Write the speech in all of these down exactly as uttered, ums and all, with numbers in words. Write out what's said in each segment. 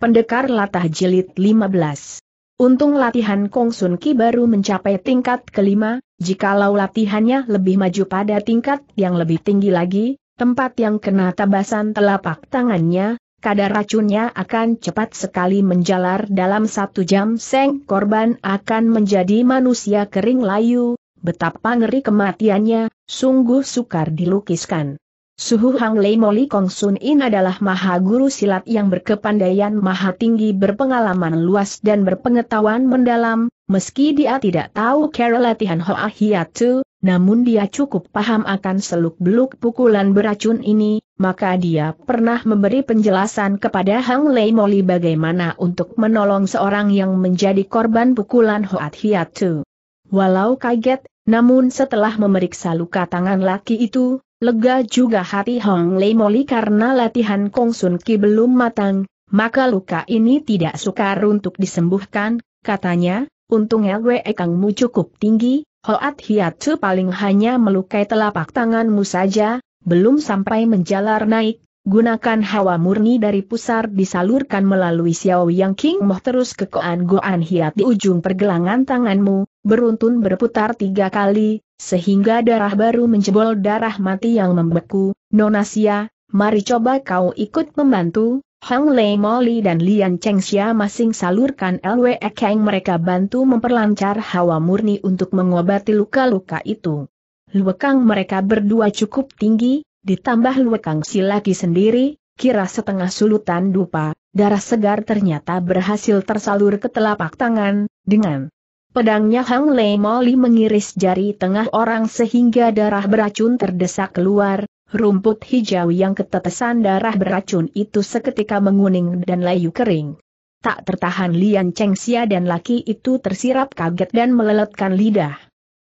Pendekar Latah Jilid lima belas. Untung latihan Kongsun Ki baru mencapai tingkat kelima, jikalau latihannya lebih maju pada tingkat yang lebih tinggi lagi, tempat yang kena tabasan telapak tangannya, kadar racunnya akan cepat sekali menjalar. Dalam satu jam seng korban akan menjadi manusia kering layu. Betapa ngeri kematiannya, sungguh sukar dilukiskan. Suhu Hang Lei Moli Kongsun In adalah maha guru silat yang berkepandaian maha tinggi, berpengalaman luas dan berpengetahuan mendalam. Meski dia tidak tahu cara latihan Hoa Hiatu, namun dia cukup paham akan seluk-beluk pukulan beracun ini, maka dia pernah memberi penjelasan kepada Hang Lei Moli bagaimana untuk menolong seorang yang menjadi korban pukulan Hoa Hiatu. Walau kaget, namun setelah memeriksa luka tangan laki itu, lega juga hati Hang Lei Moli karena latihan Kongsun Ki belum matang, maka luka ini tidak sukar untuk disembuhkan, katanya. Untung Lwek Kangmu cukup tinggi, Hoa Hiatu paling hanya melukai telapak tanganmu saja, belum sampai menjalar naik. Gunakan hawa murni dari pusar disalurkan melalui Xiao Yang Jing Mo terus ke Koan Goan Hiat di ujung pergelangan tanganmu, beruntun berputar tiga kali, sehingga darah baru menjebol darah mati yang membeku. Nona Xia, mari coba kau ikut membantu. Hang Lei Moli dan Lian Cheng Xia masing salurkan Lwek Kang mereka bantu memperlancar hawa murni untuk mengobati luka-luka itu. Lwek Kang mereka berdua cukup tinggi, ditambah Lwek Kang si laki sendiri, kira setengah sulutan dupa. Darah segar ternyata berhasil tersalur ke telapak tangan. Dengan pedangnya Hang Lei Moli mengiris jari tengah orang sehingga darah beracun terdesak keluar, rumput hijau yang ketetesan darah beracun itu seketika menguning dan layu kering. Tak tertahan Lian Cheng Xia dan laki itu tersirap kaget dan meleletkan lidah.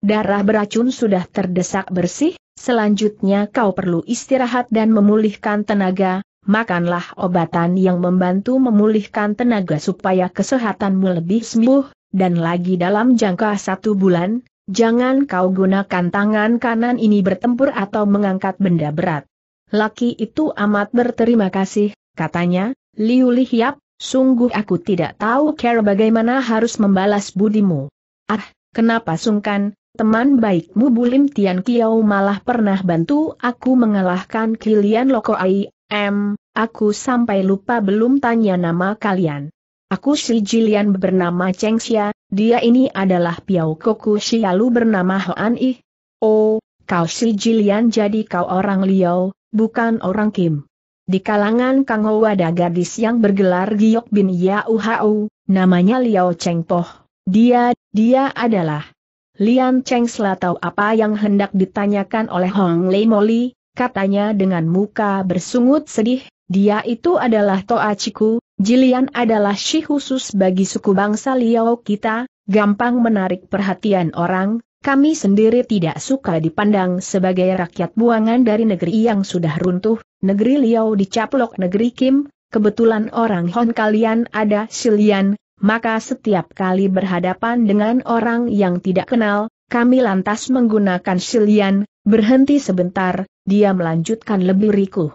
Darah beracun sudah terdesak bersih, selanjutnya kau perlu istirahat dan memulihkan tenaga, makanlah obatan yang membantu memulihkan tenaga supaya kesehatanmu lebih sembuh. Dan lagi dalam jangka satu bulan, jangan kau gunakan tangan kanan ini bertempur atau mengangkat benda berat. Laki itu amat berterima kasih, katanya, Liu Lihiap, sungguh aku tidak tahu cara bagaimana harus membalas budimu. Ah, kenapa sungkan, teman baikmu Bulim Tian Kiao malah pernah bantu aku mengalahkan Kilian Loko I M, aku sampai lupa belum tanya nama kalian. Aku si Jilian bernama Cheng Xia, dia ini adalah Piao Koku Xialu bernama Hoan Ih. Oh, kau si Jilian, jadi kau orang Liao, bukan orang Kim. Di kalangan Kang Ho ada gadis yang bergelar Giyok Bin Yauhau, namanya Lian Cheng Poh. Dia, dia adalah Lian Cheng Xia. Tahu apa yang hendak ditanyakan oleh Hang Lei Moli, katanya dengan muka bersungut sedih, dia itu adalah Toa Chiku. Jilian adalah si khusus bagi suku bangsa Liao kita, gampang menarik perhatian orang, kami sendiri tidak suka dipandang sebagai rakyat buangan dari negeri yang sudah runtuh, negeri Liao dicaplok negeri Kim, kebetulan orang Hon kalian ada Shilian, maka setiap kali berhadapan dengan orang yang tidak kenal, kami lantas menggunakan Shilian. Berhenti sebentar, dia melanjutkan lebih rikuh.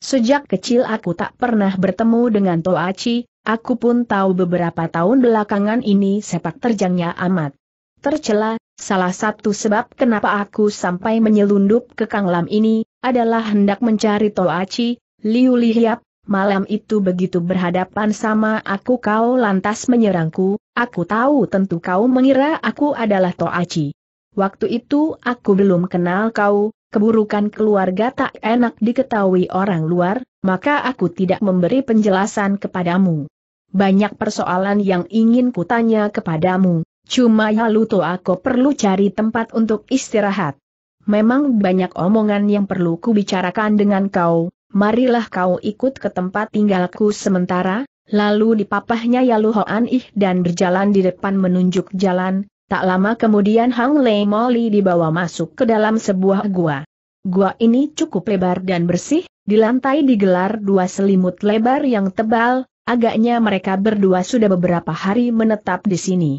Sejak kecil aku tak pernah bertemu dengan Toachi, aku pun tahu beberapa tahun belakangan ini sepak terjangnya amat tercela. Salah satu sebab kenapa aku sampai menyelundup ke Kanglam ini, adalah hendak mencari Toachi. Liu Lihiap, malam itu begitu berhadapan sama aku kau lantas menyerangku, aku tahu tentu kau mengira aku adalah Toachi. Waktu itu aku belum kenal kau. Keburukan keluarga tak enak diketahui orang luar, maka aku tidak memberi penjelasan kepadamu. Banyak persoalan yang ingin kutanya kepadamu, cuma Yalu Tua aku perlu cari tempat untuk istirahat. Memang banyak omongan yang perlu kubicarakan dengan kau, marilah kau ikut ke tempat tinggalku sementara. Lalu dipapahnya Yalu Hoan Ih dan berjalan di depan menunjuk jalan. Tak lama kemudian Hang Lei Moli dibawa masuk ke dalam sebuah gua. Gua ini cukup lebar dan bersih, di lantai digelar dua selimut lebar yang tebal, agaknya mereka berdua sudah beberapa hari menetap di sini.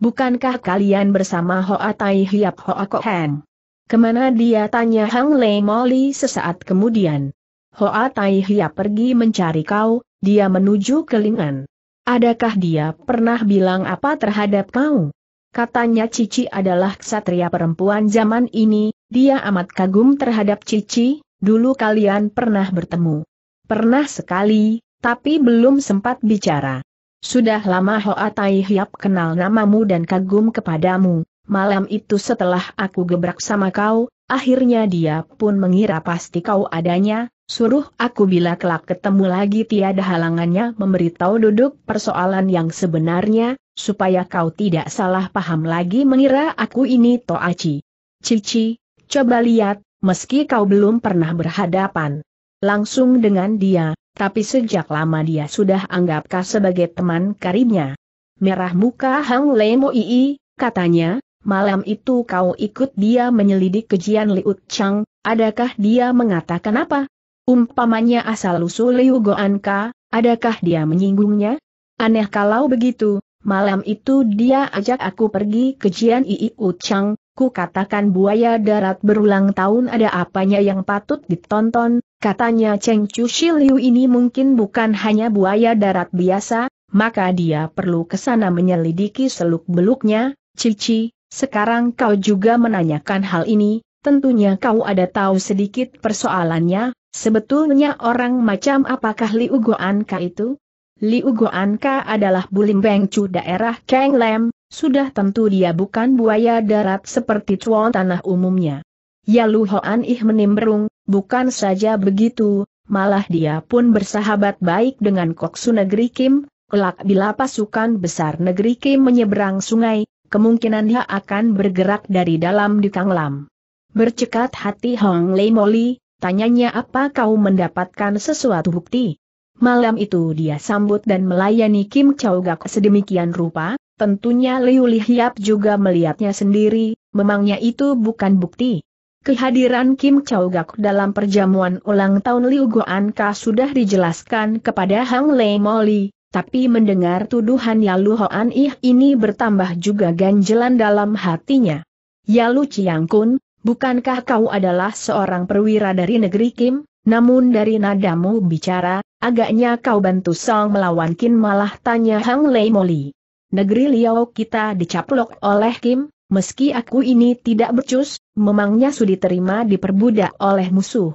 Bukankah kalian bersama Hoa Tai Hiap Hoa Kohen? Kemana dia, tanya Hang Lei Moli sesaat kemudian. Hoa Tai Hiap pergi mencari kau, dia menuju ke Lingan. Adakah dia pernah bilang apa terhadap kau? Katanya Cici adalah ksatria perempuan zaman ini, dia amat kagum terhadap Cici, dulu kalian pernah bertemu. Pernah sekali, tapi belum sempat bicara. Sudah lama Hoa Tai Hiap kenal namamu dan kagum kepadamu, malam itu setelah aku gebrak sama kau, akhirnya dia pun mengira pasti kau adanya, suruh aku bila kelak ketemu lagi tiada halangannya memberitahu duduk persoalan yang sebenarnya, supaya kau tidak salah paham lagi mengira aku ini Toachi. Cici, coba lihat, meski kau belum pernah berhadapan langsung dengan dia, tapi sejak lama dia sudah anggapkah sebagai teman karibnya. Merah muka Hang Lei Moli, katanya, malam itu kau ikut dia menyelidik kejian Li Uchang, adakah dia mengatakan apa? Umpamanya asal-usul Liu Guan Ka, adakah dia menyinggungnya? Aneh kalau begitu, malam itu dia ajak aku pergi kejian Li Uchang, ku katakan buaya darat berulang tahun ada apanya yang patut ditonton. Katanya Cheng Chu Shi Liu ini mungkin bukan hanya buaya darat biasa, maka dia perlu ke sana menyelidiki seluk-beluknya. Cici, sekarang kau juga menanyakan hal ini, tentunya kau ada tahu sedikit persoalannya, sebetulnya orang macam apakah Liu Guan Ka itu? Liu Guan Ka adalah Bulim Bengcu daerah Kang Lem, sudah tentu dia bukan buaya darat seperti cuan tanah umumnya. Yalu Hoan Ih menimbrung, bukan saja begitu, malah dia pun bersahabat baik dengan Koksu negeri Kim, kelak bila pasukan besar negeri Kim menyeberang sungai, kemungkinan dia akan bergerak dari dalam di Kanglam. Bercekat hati Hang Lei Moli, tanyanya apa kau mendapatkan sesuatu bukti? Malam itu dia sambut dan melayani Kim Chau Gak sedemikian rupa, tentunya Liu Lihiap juga melihatnya sendiri, memangnya itu bukan bukti. Kehadiran Kim Chau Gak dalam perjamuan ulang tahun Liu Guan Ka sudah dijelaskan kepada Hang Lei Moli, tapi mendengar tuduhan Yalu Hoan Ih ini bertambah juga ganjelan dalam hatinya. Yalu Ciangkun, bukankah kau adalah seorang perwira dari negeri Kim? Namun dari nadamu bicara, agaknya kau bantu Song melawan Kim, malah tanya Hang Lei Moli. Negeri Liao kita dicaplok oleh Kim? Meski aku ini tidak becus, memangnya sudi terima diperbudak oleh musuh.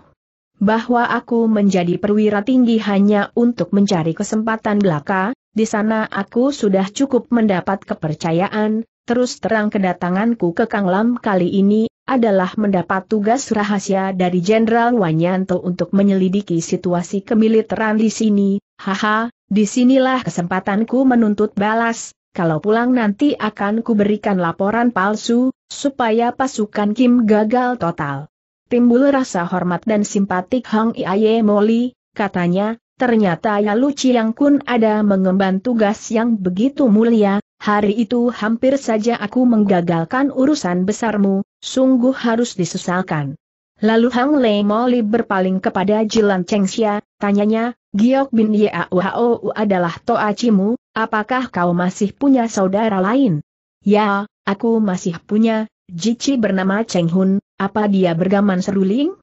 Bahwa aku menjadi perwira tinggi hanya untuk mencari kesempatan belaka, di sana aku sudah cukup mendapat kepercayaan, terus terang kedatanganku ke Kanglam kali ini adalah mendapat tugas rahasia dari Jenderal Wanyanto untuk menyelidiki situasi kemiliteran di sini, haha, disinilah kesempatanku menuntut balas. Kalau pulang nanti akan kuberikan laporan palsu, supaya pasukan Kim gagal total. Timbul rasa hormat dan simpatik Hang Lei Moli, katanya, ternyata Yalu Ciangkun ada mengemban tugas yang begitu mulia, hari itu hampir saja aku menggagalkan urusan besarmu, sungguh harus disesalkan. Lalu Hang Lei Moli berpaling kepada Lian Cheng Xia, tanyanya, Giyok Bin Yauhau adalah Toachimu, apakah kau masih punya saudara lain? Ya, aku masih punya, Cici bernama Cheng Hun, apa dia bergaman seruling?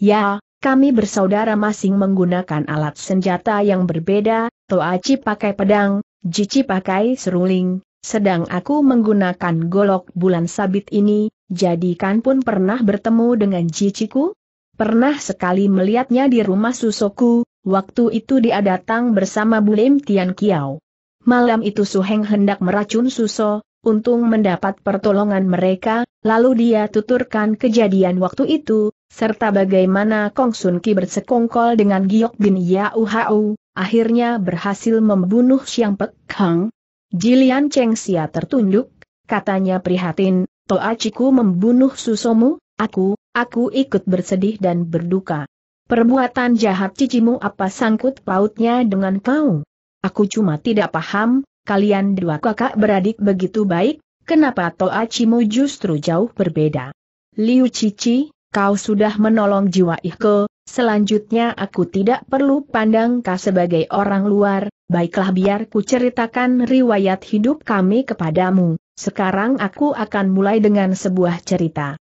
Ya, kami bersaudara masing menggunakan alat senjata yang berbeda, Toachi pakai pedang, Cici pakai seruling, sedang aku menggunakan golok bulan sabit ini, jadi kan pun pernah bertemu dengan Ciciku? Pernah sekali melihatnya di rumah Susoku. Waktu itu dia datang bersama Bulim Tian Kiao. Malam itu Suheng hendak meracun Suso, untung mendapat pertolongan mereka, lalu dia tuturkan kejadian waktu itu, serta bagaimana Kongsun Ki bersekongkol dengan Giyok Bin Yauhau, akhirnya berhasil membunuh Siang Pek Hang. Lian Cheng Xia tertunduk, katanya prihatin, Toachiku membunuh Susomu, aku, aku ikut bersedih dan berduka. Perbuatan jahat Cicimu apa sangkut pautnya dengan kau? Aku cuma tidak paham, kalian dua kakak beradik begitu baik, kenapa Toachimu justru jauh berbeda? Liu Cici, kau sudah menolong jiwa Ihke, selanjutnya aku tidak perlu pandang kau sebagai orang luar, baiklah biar ku ceritakan riwayat hidup kami kepadamu, sekarang aku akan mulai dengan sebuah cerita.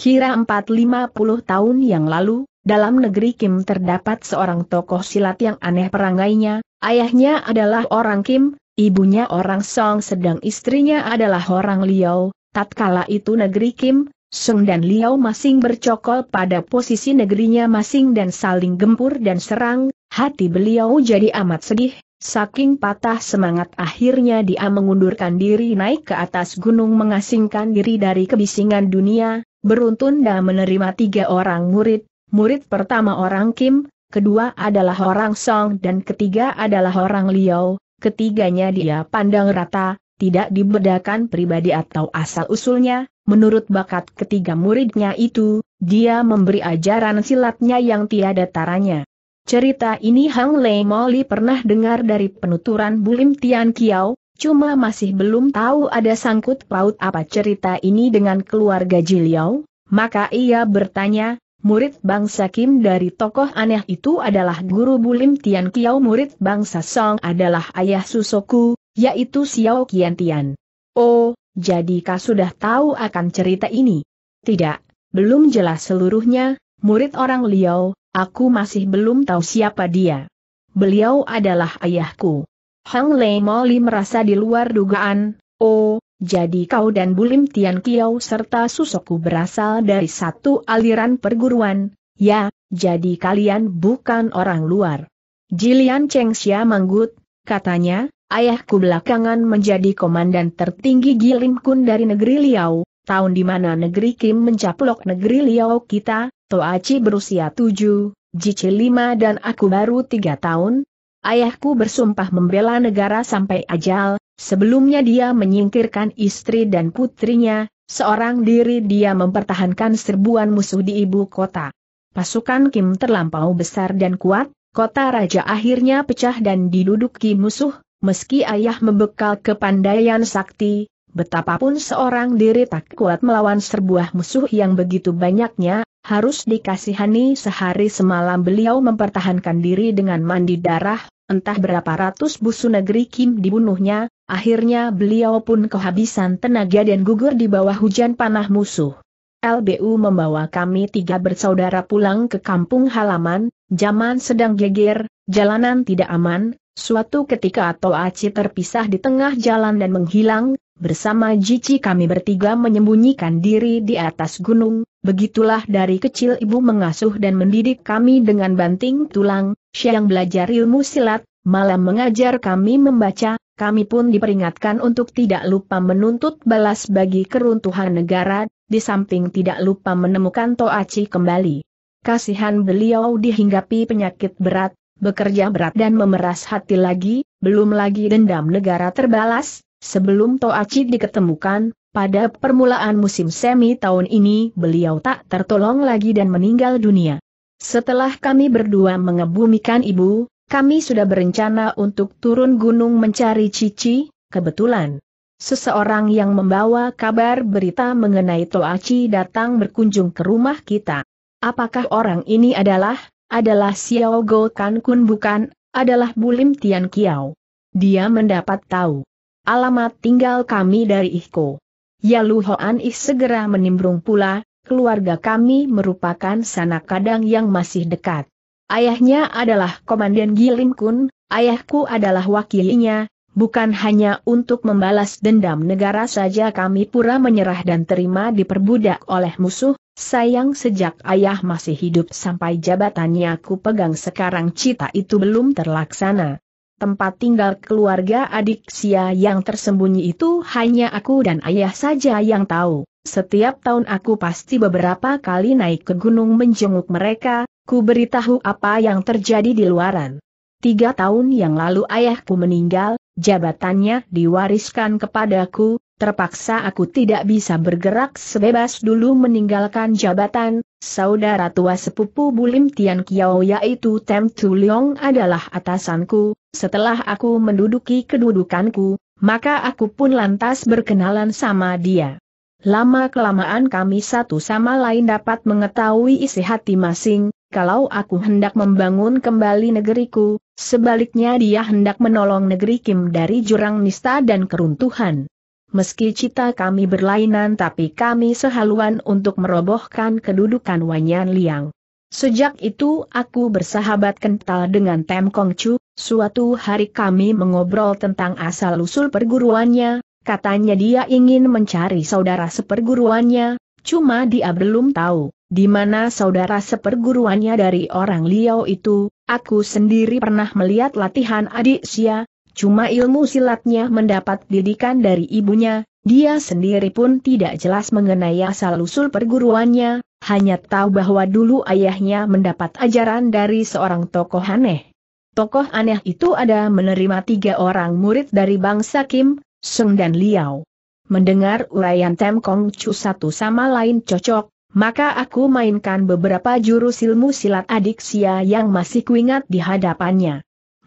Kira empat ratus lima puluh tahun yang lalu, dalam negeri Kim terdapat seorang tokoh silat yang aneh perangainya, Ayahnya adalah orang Kim, ibunya orang Song, sedang istrinya adalah orang Liao. Tatkala itu negeri Kim, Song dan Liao masing bercokol pada posisi negerinya masing dan saling gempur dan serang. Hati beliau jadi amat sedih. Saking patah semangat akhirnya dia mengundurkan diri naik ke atas gunung mengasingkan diri dari kebisingan dunia, beruntun dia menerima tiga orang murid, murid pertama orang Kim, kedua adalah orang Song dan ketiga adalah orang Liao, ketiganya dia pandang rata, tidak dibedakan pribadi atau asal-usulnya, menurut bakat ketiga muridnya itu, dia memberi ajaran silatnya yang tiada taranya. Cerita ini Hang Lei Moli pernah dengar dari penuturan Bulim Tian Kiao, cuma masih belum tahu ada sangkut paut apa cerita ini dengan keluarga Jiliao. Maka ia bertanya, murid bangsa Kim dari tokoh aneh itu adalah guru Bulim Tian Kiao, murid bangsa Song adalah ayah Susoku, yaitu Xiao Qian Tian. Oh, jadikah sudah tahu akan cerita ini? Tidak, belum jelas seluruhnya, murid orang Liao. Aku masih belum tahu siapa dia. Beliau adalah ayahku. Hang Lei Moli merasa di luar dugaan. Oh, jadi kau dan Bulim Tian Kiao serta Susoku berasal dari satu aliran perguruan. Ya, jadi kalian bukan orang luar. Lian Cheng Xia manggut, katanya, ayahku belakangan menjadi komandan tertinggi Gilinkun dari negeri Liao. Tahun di mana negeri Kim mencaplok negeri Liao kita. Toachi berusia tujuh, Jici lima dan aku baru tiga tahun. Ayahku bersumpah membela negara sampai ajal, sebelumnya dia menyingkirkan istri dan putrinya, seorang diri dia mempertahankan serbuan musuh di ibu kota. Pasukan Kim terlampau besar dan kuat, kota raja akhirnya pecah dan diduduki musuh, meski ayah membekal kepandaian sakti. Betapapun seorang diri tak kuat melawan serbuah musuh yang begitu banyaknya, harus dikasihani sehari semalam beliau mempertahankan diri dengan mandi darah, entah berapa ratus busu negeri Kim dibunuhnya, akhirnya beliau pun kehabisan tenaga dan gugur di bawah hujan panah musuh. L B U membawa kami tiga bersaudara pulang ke kampung halaman, zaman sedang geger, jalanan tidak aman, suatu ketika Toachi terpisah di tengah jalan dan menghilang. Bersama Cici kami bertiga menyembunyikan diri di atas gunung, begitulah dari kecil ibu mengasuh dan mendidik kami dengan banting tulang, siang belajar ilmu silat, malam mengajar kami membaca, kami pun diperingatkan untuk tidak lupa menuntut balas bagi keruntuhan negara, di samping tidak lupa menemukan Toachi kembali. Kasihan beliau dihinggapi penyakit berat, bekerja berat dan memeras hati lagi, belum lagi dendam negara terbalas. Sebelum Toachi diketemukan, pada permulaan musim semi tahun ini beliau tak tertolong lagi dan meninggal dunia. Setelah kami berdua mengebumikan ibu, kami sudah berencana untuk turun gunung mencari Cici, kebetulan. Seseorang yang membawa kabar berita mengenai Toachi datang berkunjung ke rumah kita. Apakah orang ini adalah, adalah Xiao Goh Kankun bukan, adalah Bulim Tian Kiao. Dia mendapat tahu alamat tinggal kami dari Ihko. Yalu Hoan Ih segera menimbrung pula, keluarga kami merupakan sanak kadang yang masih dekat. Ayahnya adalah Komandan Gilinkun, ayahku adalah wakilnya, bukan hanya untuk membalas dendam negara saja kami pura menyerah dan terima diperbudak oleh musuh, sayang sejak ayah masih hidup sampai jabatannya aku pegang sekarang cita itu belum terlaksana. Tempat tinggal keluarga adik Xia yang tersembunyi itu hanya aku dan ayah saja yang tahu. Setiap tahun aku pasti beberapa kali naik ke gunung menjenguk mereka, ku beritahu apa yang terjadi di luaran. Tiga tahun yang lalu ayahku meninggal, jabatannya diwariskan kepadaku, terpaksa aku tidak bisa bergerak sebebas dulu meninggalkan jabatan. Saudara tua sepupu Bulim Tian Kiao yaitu Tem Tuliong adalah atasanku, setelah aku menduduki kedudukanku, maka aku pun lantas berkenalan sama dia. Lama-kelamaan kami satu sama lain dapat mengetahui isi hati masing, kalau aku hendak membangun kembali negeriku, sebaliknya dia hendak menolong negeri Kim dari jurang nista dan keruntuhan. Meski cita kami berlainan tapi kami sehaluan untuk merobohkan kedudukan Wanyan Liang. Sejak itu aku bersahabat kental dengan Tem Kong Chu. Suatu hari kami mengobrol tentang asal-usul perguruannya. Katanya dia ingin mencari saudara seperguruannya, cuma dia belum tahu di mana saudara seperguruannya dari orang Liao itu. Aku sendiri pernah melihat latihan adik Sia, cuma ilmu silatnya mendapat didikan dari ibunya. Dia sendiri pun tidak jelas mengenai asal-usul perguruannya, hanya tahu bahwa dulu ayahnya mendapat ajaran dari seorang tokoh aneh. Tokoh aneh itu ada menerima tiga orang murid dari bangsa Kim, Sung dan Liao. Mendengar uraian Tem Kong Chu satu sama lain cocok, maka aku mainkan beberapa jurus ilmu silat adik Sia yang masih kuingat di hadapannya.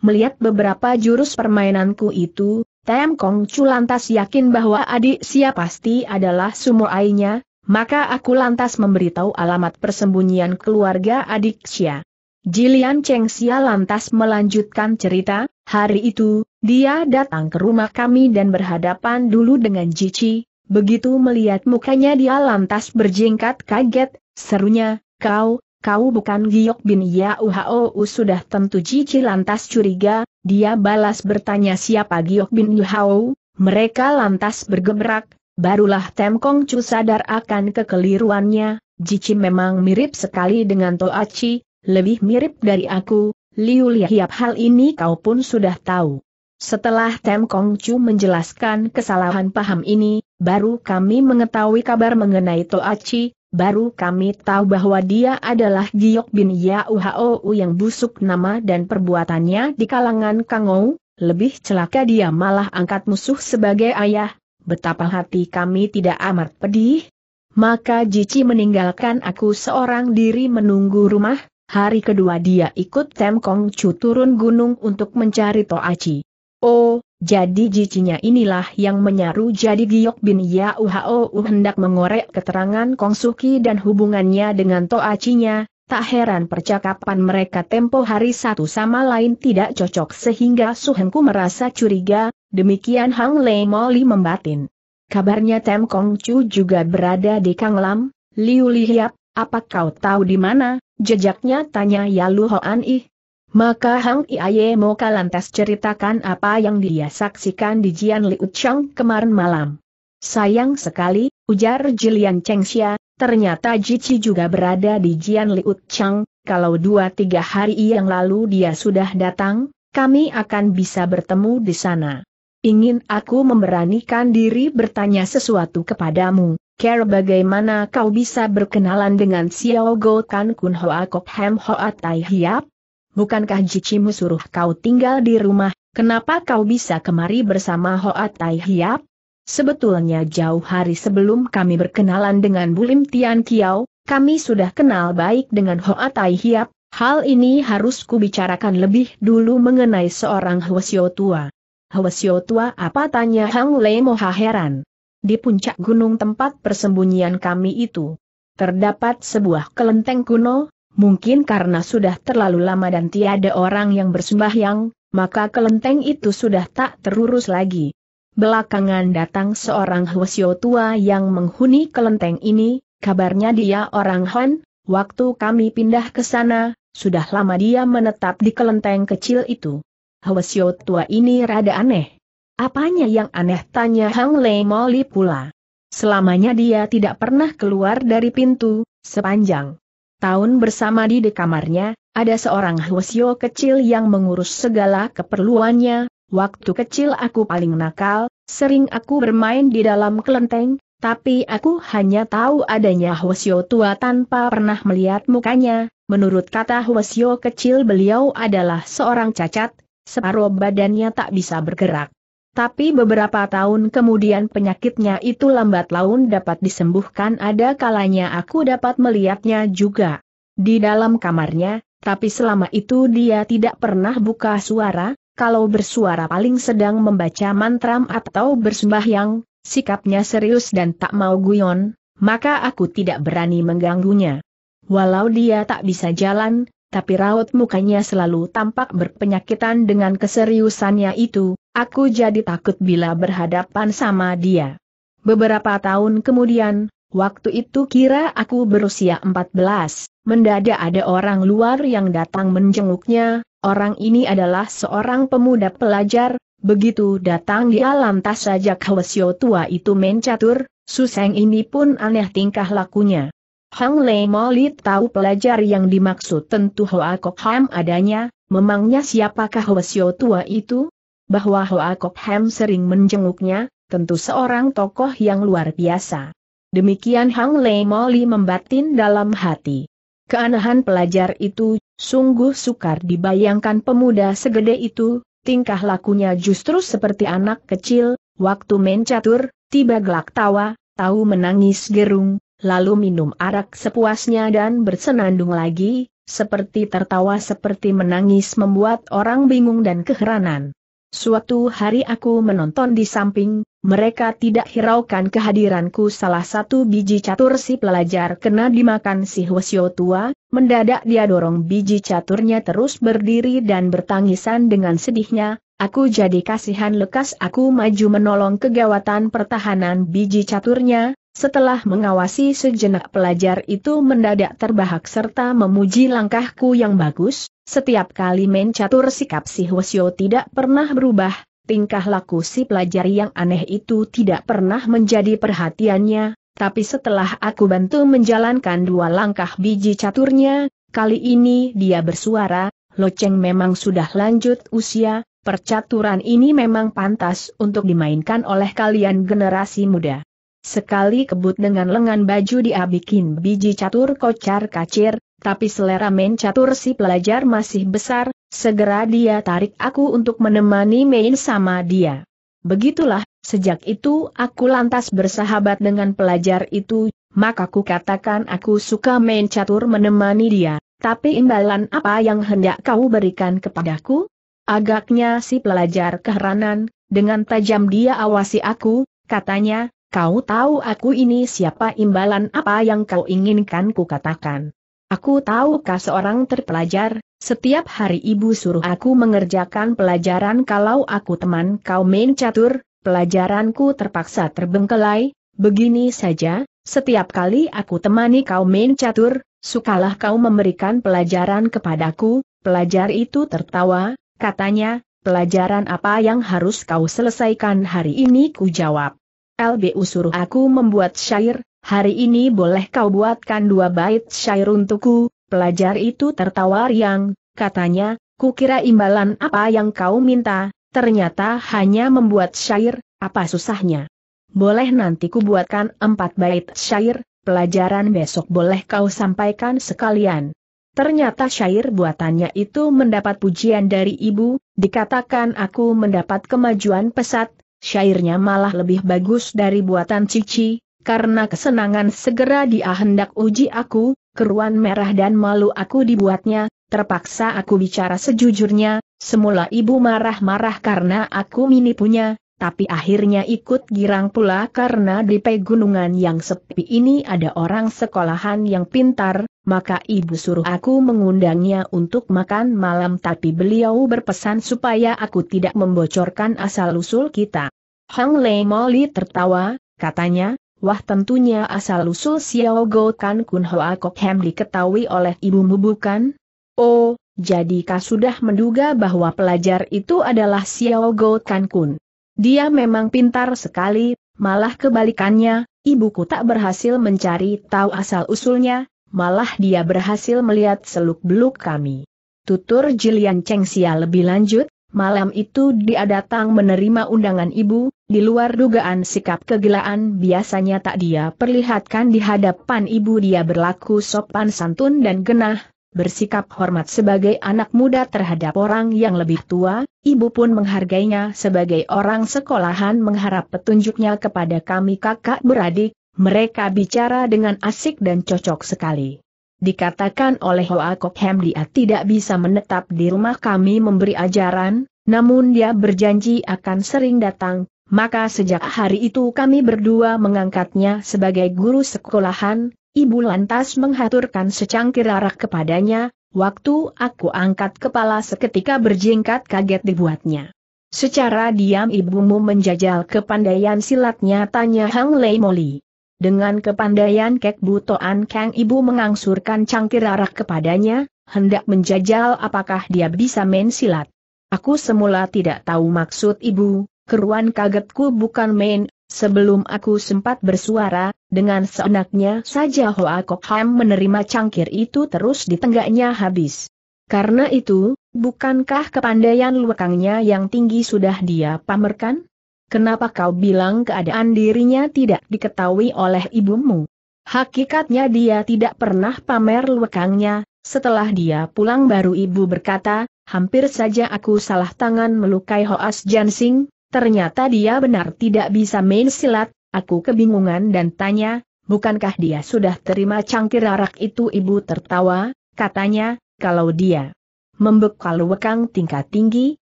Melihat beberapa jurus permainanku itu, Tem Kong Chu lantas yakin bahwa adik Sia pasti adalah sumur airnya, maka aku lantas memberitahu alamat persembunyian keluarga adik Sia. Lian Cheng Xia lantas melanjutkan cerita, hari itu, dia datang ke rumah kami dan berhadapan dulu dengan Cici. Begitu melihat mukanya dia lantas berjingkat kaget, serunya, kau, kau bukan Giyok Bin Yauhau. Sudah tentu Cici lantas curiga, dia balas bertanya siapa Giyok Bin Yauhau. Mereka lantas bergebrak, barulah Tem Kong Chu sadar akan kekeliruannya, Cici memang mirip sekali dengan Toachi, lebih mirip dari aku, Liu Hiap. Hal ini kau pun sudah tahu. Setelah Tem Kong Chu menjelaskan kesalahan paham ini, baru kami mengetahui kabar mengenai Toachi, baru kami tahu bahwa dia adalah Giyok Bin Yauhau yang busuk nama dan perbuatannya di kalangan Kangou, lebih celaka dia malah angkat musuh sebagai ayah, betapa hati kami tidak amat pedih. Maka Cici meninggalkan aku seorang diri menunggu rumah, hari kedua dia ikut Tem Kong Chu turun gunung untuk mencari Toachi. Oh, jadi Jicinya inilah yang menyaru jadi Giyok Bin Yauhau hendak mengorek keterangan Kongsun Ki dan hubungannya dengan Toachinya. Tak heran percakapan mereka tempo hari satu sama lain tidak cocok sehingga Su Hengku merasa curiga, demikian Hang Lei Moli membatin. Kabarnya Tem Kong Chu juga berada di Kanglam. Liu Hiap, apa kau tahu di mana jejaknya? Tanya Yalu Hoan Ih. Maka Hang Iaye Moka lantas ceritakan apa yang dia saksikan di Jian Li Uchang kemarin malam. Sayang sekali, ujar Lian Cheng Xia, ternyata Cici juga berada di Jian Li Uchang. Kalau dua tiga hari yang lalu dia sudah datang, kami akan bisa bertemu di sana. Ingin aku memberanikan diri bertanya sesuatu kepadamu, kira bagaimana kau bisa berkenalan dengan Xiao Goh Kankun Hoa Kohen Hoa Tai Hiap? Bukankah Jicimu suruh kau tinggal di rumah, kenapa kau bisa kemari bersama Hoa Tai Hiap? Sebetulnya jauh hari sebelum kami berkenalan dengan Bulim Tian Kiao, kami sudah kenal baik dengan Hoa Tai Hiap. Hal ini harus kubicarakan lebih dulu mengenai seorang Huasiao Tua. Huasiao Tua apa? Tanya Hang Lei Moha heran. Di puncak gunung tempat persembunyian kami itu, terdapat sebuah kelenteng kuno. Mungkin karena sudah terlalu lama dan tiada orang yang bersembahyang, maka kelenteng itu sudah tak terurus lagi. Belakangan datang seorang Huasiao Tua yang menghuni kelenteng ini, kabarnya dia orang Han. Waktu kami pindah ke sana, sudah lama dia menetap di kelenteng kecil itu. Huasiao Tua ini rada aneh. Apanya yang aneh? Tanya Hang Lei Moli pula. Selamanya dia tidak pernah keluar dari pintu, sepanjang tahun bersama di de kamarnya, ada seorang Hwasyo kecil yang mengurus segala keperluannya. Waktu kecil aku paling nakal, sering aku bermain di dalam kelenteng, tapi aku hanya tahu adanya Hwasyo Tua tanpa pernah melihat mukanya. Menurut kata Hwasyo kecil, beliau adalah seorang cacat, separuh badannya tak bisa bergerak. Tapi beberapa tahun kemudian penyakitnya itu lambat laun dapat disembuhkan. Ada kalanya aku dapat melihatnya juga di dalam kamarnya, tapi selama itu dia tidak pernah buka suara. Kalau bersuara paling sedang membaca mantra atau bersembahyang, sikapnya serius dan tak mau guyon, maka aku tidak berani mengganggunya. Walau dia tak bisa jalan, tapi raut mukanya selalu tampak berpenyakitan. Dengan keseriusannya itu, aku jadi takut bila berhadapan sama dia. Beberapa tahun kemudian, Waktu itu kira aku berusia empat belas, mendadak ada orang luar yang datang menjenguknya, orang ini adalah seorang pemuda pelajar, begitu datang dia lantas sajak Huasiao Tua itu mencatur, Suseng ini pun aneh tingkah lakunya. Hang Lei Moli tahu pelajar yang dimaksud tentu Hoa Kohen adanya, memangnya siapakah Huasiao Tua itu? Bahwa Hoa Kohen sering menjenguknya, tentu seorang tokoh yang luar biasa. Demikian Hang Lei Moli membatin dalam hati. Keanehan pelajar itu, sungguh sukar dibayangkan pemuda segede itu. Tingkah lakunya justru seperti anak kecil, waktu mencatur, tiba gelak tawa, tahu menangis gerung, lalu minum arak sepuasnya dan bersenandung lagi, seperti tertawa seperti menangis membuat orang bingung dan keheranan. Suatu hari aku menonton di samping, mereka tidak hiraukan kehadiranku. Salah satu biji catur si pelajar kena dimakan si Huasiao Tua, mendadak dia dorong biji caturnya terus berdiri dan bertangisan dengan sedihnya, aku jadi kasihan. Lekas aku maju menolong kegawatan pertahanan biji caturnya, setelah mengawasi sejenak pelajar itu mendadak terbahak serta memuji langkahku yang bagus, setiap kali mencatur sikap si Huasiao tidak pernah berubah. Tingkah laku si pelajar yang aneh itu tidak pernah menjadi perhatiannya, tapi setelah aku bantu menjalankan dua langkah biji caturnya, kali ini dia bersuara, "Loceng memang sudah lanjut usia, percaturan ini memang pantas untuk dimainkan oleh kalian generasi muda." Sekali kebut dengan lengan baju dia bikin biji catur kocar-kacir, tapi selera mencatur si pelajar masih besar. Segera dia tarik aku untuk menemani main sama dia. Begitulah, sejak itu aku lantas bersahabat dengan pelajar itu, maka ku katakan aku suka main catur menemani dia, tapi imbalan apa yang hendak kau berikan kepadaku? Agaknya si pelajar keheranan, dengan tajam dia awasi aku, katanya, kau tahu aku ini siapa? Imbalan apa yang kau inginkan? Ku katakan. Aku tahu kau seorang terpelajar, setiap hari ibu suruh aku mengerjakan pelajaran kalau aku teman kau main catur, pelajaranku terpaksa terbengkelai, begini saja, setiap kali aku temani kau main catur, sukalah kau memberikan pelajaran kepadaku. Pelajar itu tertawa, katanya, pelajaran apa yang harus kau selesaikan hari ini? Ku jawab, L B U suruh aku membuat syair. Hari ini boleh kau buatkan dua bait syair untukku. Pelajar itu tertawa riang, katanya, kukira imbalan apa yang kau minta, ternyata hanya membuat syair, apa susahnya? Boleh nanti ku buatkan empat bait syair, pelajaran besok boleh kau sampaikan sekalian. Ternyata syair buatannya itu mendapat pujian dari ibu, dikatakan aku mendapat kemajuan pesat, syairnya malah lebih bagus dari buatan cici. Karena kesenangan segera dia hendak uji aku, keruan merah dan malu aku dibuatnya, terpaksa aku bicara sejujurnya, semula ibu marah-marah karena aku menipunya, tapi akhirnya ikut girang pula karena di pegunungan yang sepi ini ada orang sekolahan yang pintar, maka ibu suruh aku mengundangnya untuk makan malam tapi beliau berpesan supaya aku tidak membocorkan asal-usul kita. Hang Lei Moli tertawa, katanya, wah tentunya asal-usul Xiao Goh Kankun Hoa Kohen diketahui oleh ibumu bukan? Oh, jadi kau sudah menduga bahwa pelajar itu adalah Xiao Goh Kankun. Dia memang pintar sekali, malah kebalikannya, ibuku tak berhasil mencari tahu asal-usulnya, malah dia berhasil melihat seluk-beluk kami. Tutur Lian Cheng Xia lebih lanjut, malam itu dia datang menerima undangan ibu. Di luar dugaan sikap kegilaan biasanya tak dia perlihatkan di hadapan ibu, dia berlaku sopan santun dan genah, bersikap hormat sebagai anak muda terhadap orang yang lebih tua, ibu pun menghargainya sebagai orang sekolahan mengharap petunjuknya kepada kami kakak beradik, mereka bicara dengan asik dan cocok sekali. Dikatakan oleh Hoa Kohen dia tidak bisa menetap di rumah kami memberi ajaran, namun dia berjanji akan sering datang. Maka sejak hari itu kami berdua mengangkatnya sebagai guru sekolahan, ibu lantas menghaturkan secangkir arak kepadanya, waktu aku angkat kepala seketika berjingkat kaget dibuatnya. Secara diam ibumu menjajal kepandaian silatnya, tanya Hang Lei Moli. Dengan kepandaian Kek Butoan Kang Ibu mengangsurkan cangkir arak kepadanya, hendak menjajal apakah dia bisa main silat. Aku semula tidak tahu maksud ibu, keruan kagetku bukan main, sebelum aku sempat bersuara, dengan seenaknya saja Hoa Kohen menerima cangkir itu terus ditenggaknya habis. Karena itu, bukankah kepandaian lekangnya yang tinggi sudah dia pamerkan? Kenapa kau bilang keadaan dirinya tidak diketahui oleh ibumu? Hakikatnya dia tidak pernah pamer lekangnya, setelah dia pulang baru ibu berkata, hampir saja aku salah tangan melukai Hoas Jansing, ternyata dia benar tidak bisa main silat, aku kebingungan dan tanya, bukankah dia sudah terima cangkir arak itu? Ibu tertawa, katanya, kalau dia membekal lekang tingkat tinggi,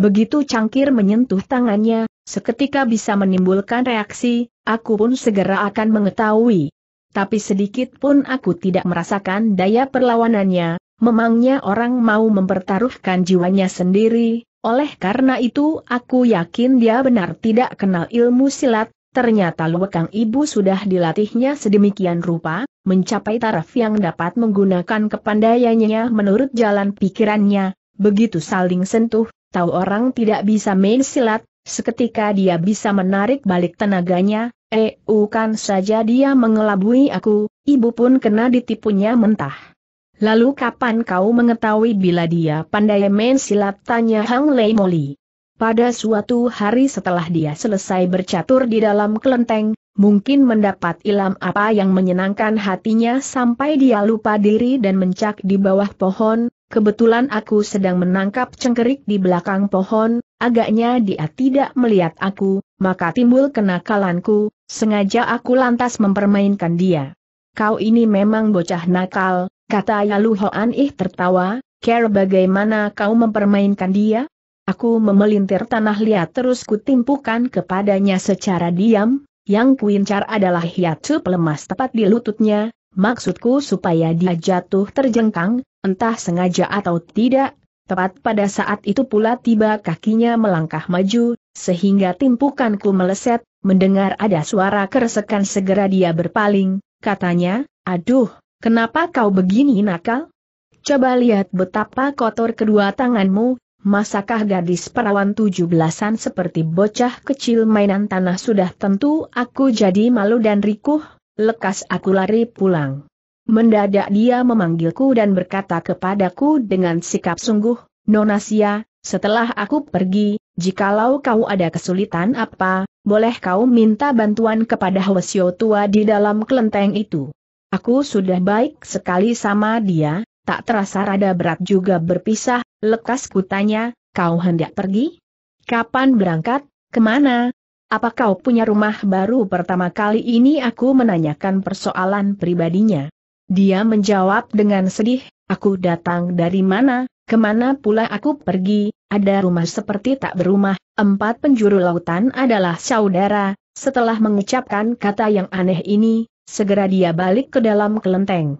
begitu cangkir menyentuh tangannya, seketika bisa menimbulkan reaksi, aku pun segera akan mengetahui. Tapi sedikit pun aku tidak merasakan daya perlawanannya, memangnya orang mau mempertaruhkan jiwanya sendiri, oleh karena itu aku yakin dia benar tidak kenal ilmu silat, ternyata lekang ibu sudah dilatihnya sedemikian rupa, mencapai taraf yang dapat menggunakan kepandaiannya menurut jalan pikirannya, begitu saling sentuh, tahu orang tidak bisa main silat. Seketika dia bisa menarik balik tenaganya, eh, bukan saja dia mengelabui aku, ibu pun kena ditipunya mentah. Lalu kapan kau mengetahui bila dia pandai main silat? Tanya Hang Lei Moli. Pada suatu hari setelah dia selesai bercatur di dalam kelenteng, mungkin mendapat ilham apa yang menyenangkan hatinya sampai dia lupa diri dan mencak di bawah pohon. Kebetulan aku sedang menangkap cengkerik di belakang pohon, agaknya dia tidak melihat aku, maka timbul kenakalanku, sengaja aku lantas mempermainkan dia. Kau ini memang bocah nakal, kata Yalu Hoan Ih tertawa, care bagaimana kau mempermainkan dia? Aku memelintir tanah liat terus kutimpukan kepadanya secara diam, yang kuincar adalah hiatu lemas tepat di lututnya, maksudku supaya dia jatuh terjengkang. Entah sengaja atau tidak, tepat pada saat itu pula tiba kakinya melangkah maju, sehingga timpukanku meleset. Mendengar ada suara keresekan segera dia berpaling, katanya, aduh, kenapa kau begini nakal? Coba lihat betapa kotor kedua tanganmu, masakah gadis perawan tujuh belasan seperti bocah kecil mainan tanah? Sudah tentu aku jadi malu dan rikuh, lekas aku lari pulang. Mendadak dia memanggilku dan berkata kepadaku dengan sikap sungguh, Nona Xia, setelah aku pergi, jikalau kau ada kesulitan apa, boleh kau minta bantuan kepada Huasiao Tua di dalam kelenteng itu. Aku sudah baik sekali sama dia, tak terasa rada berat juga berpisah, lekas kutanya, kau hendak pergi? Kapan berangkat? Kemana? Apa kau punya rumah baru? Pertama kali ini aku menanyakan persoalan pribadinya. Dia menjawab dengan sedih, aku datang dari mana, kemana pula aku pergi, ada rumah seperti tak berumah, empat penjuru lautan adalah saudara. Setelah mengucapkan kata yang aneh ini, segera dia balik ke dalam kelenteng.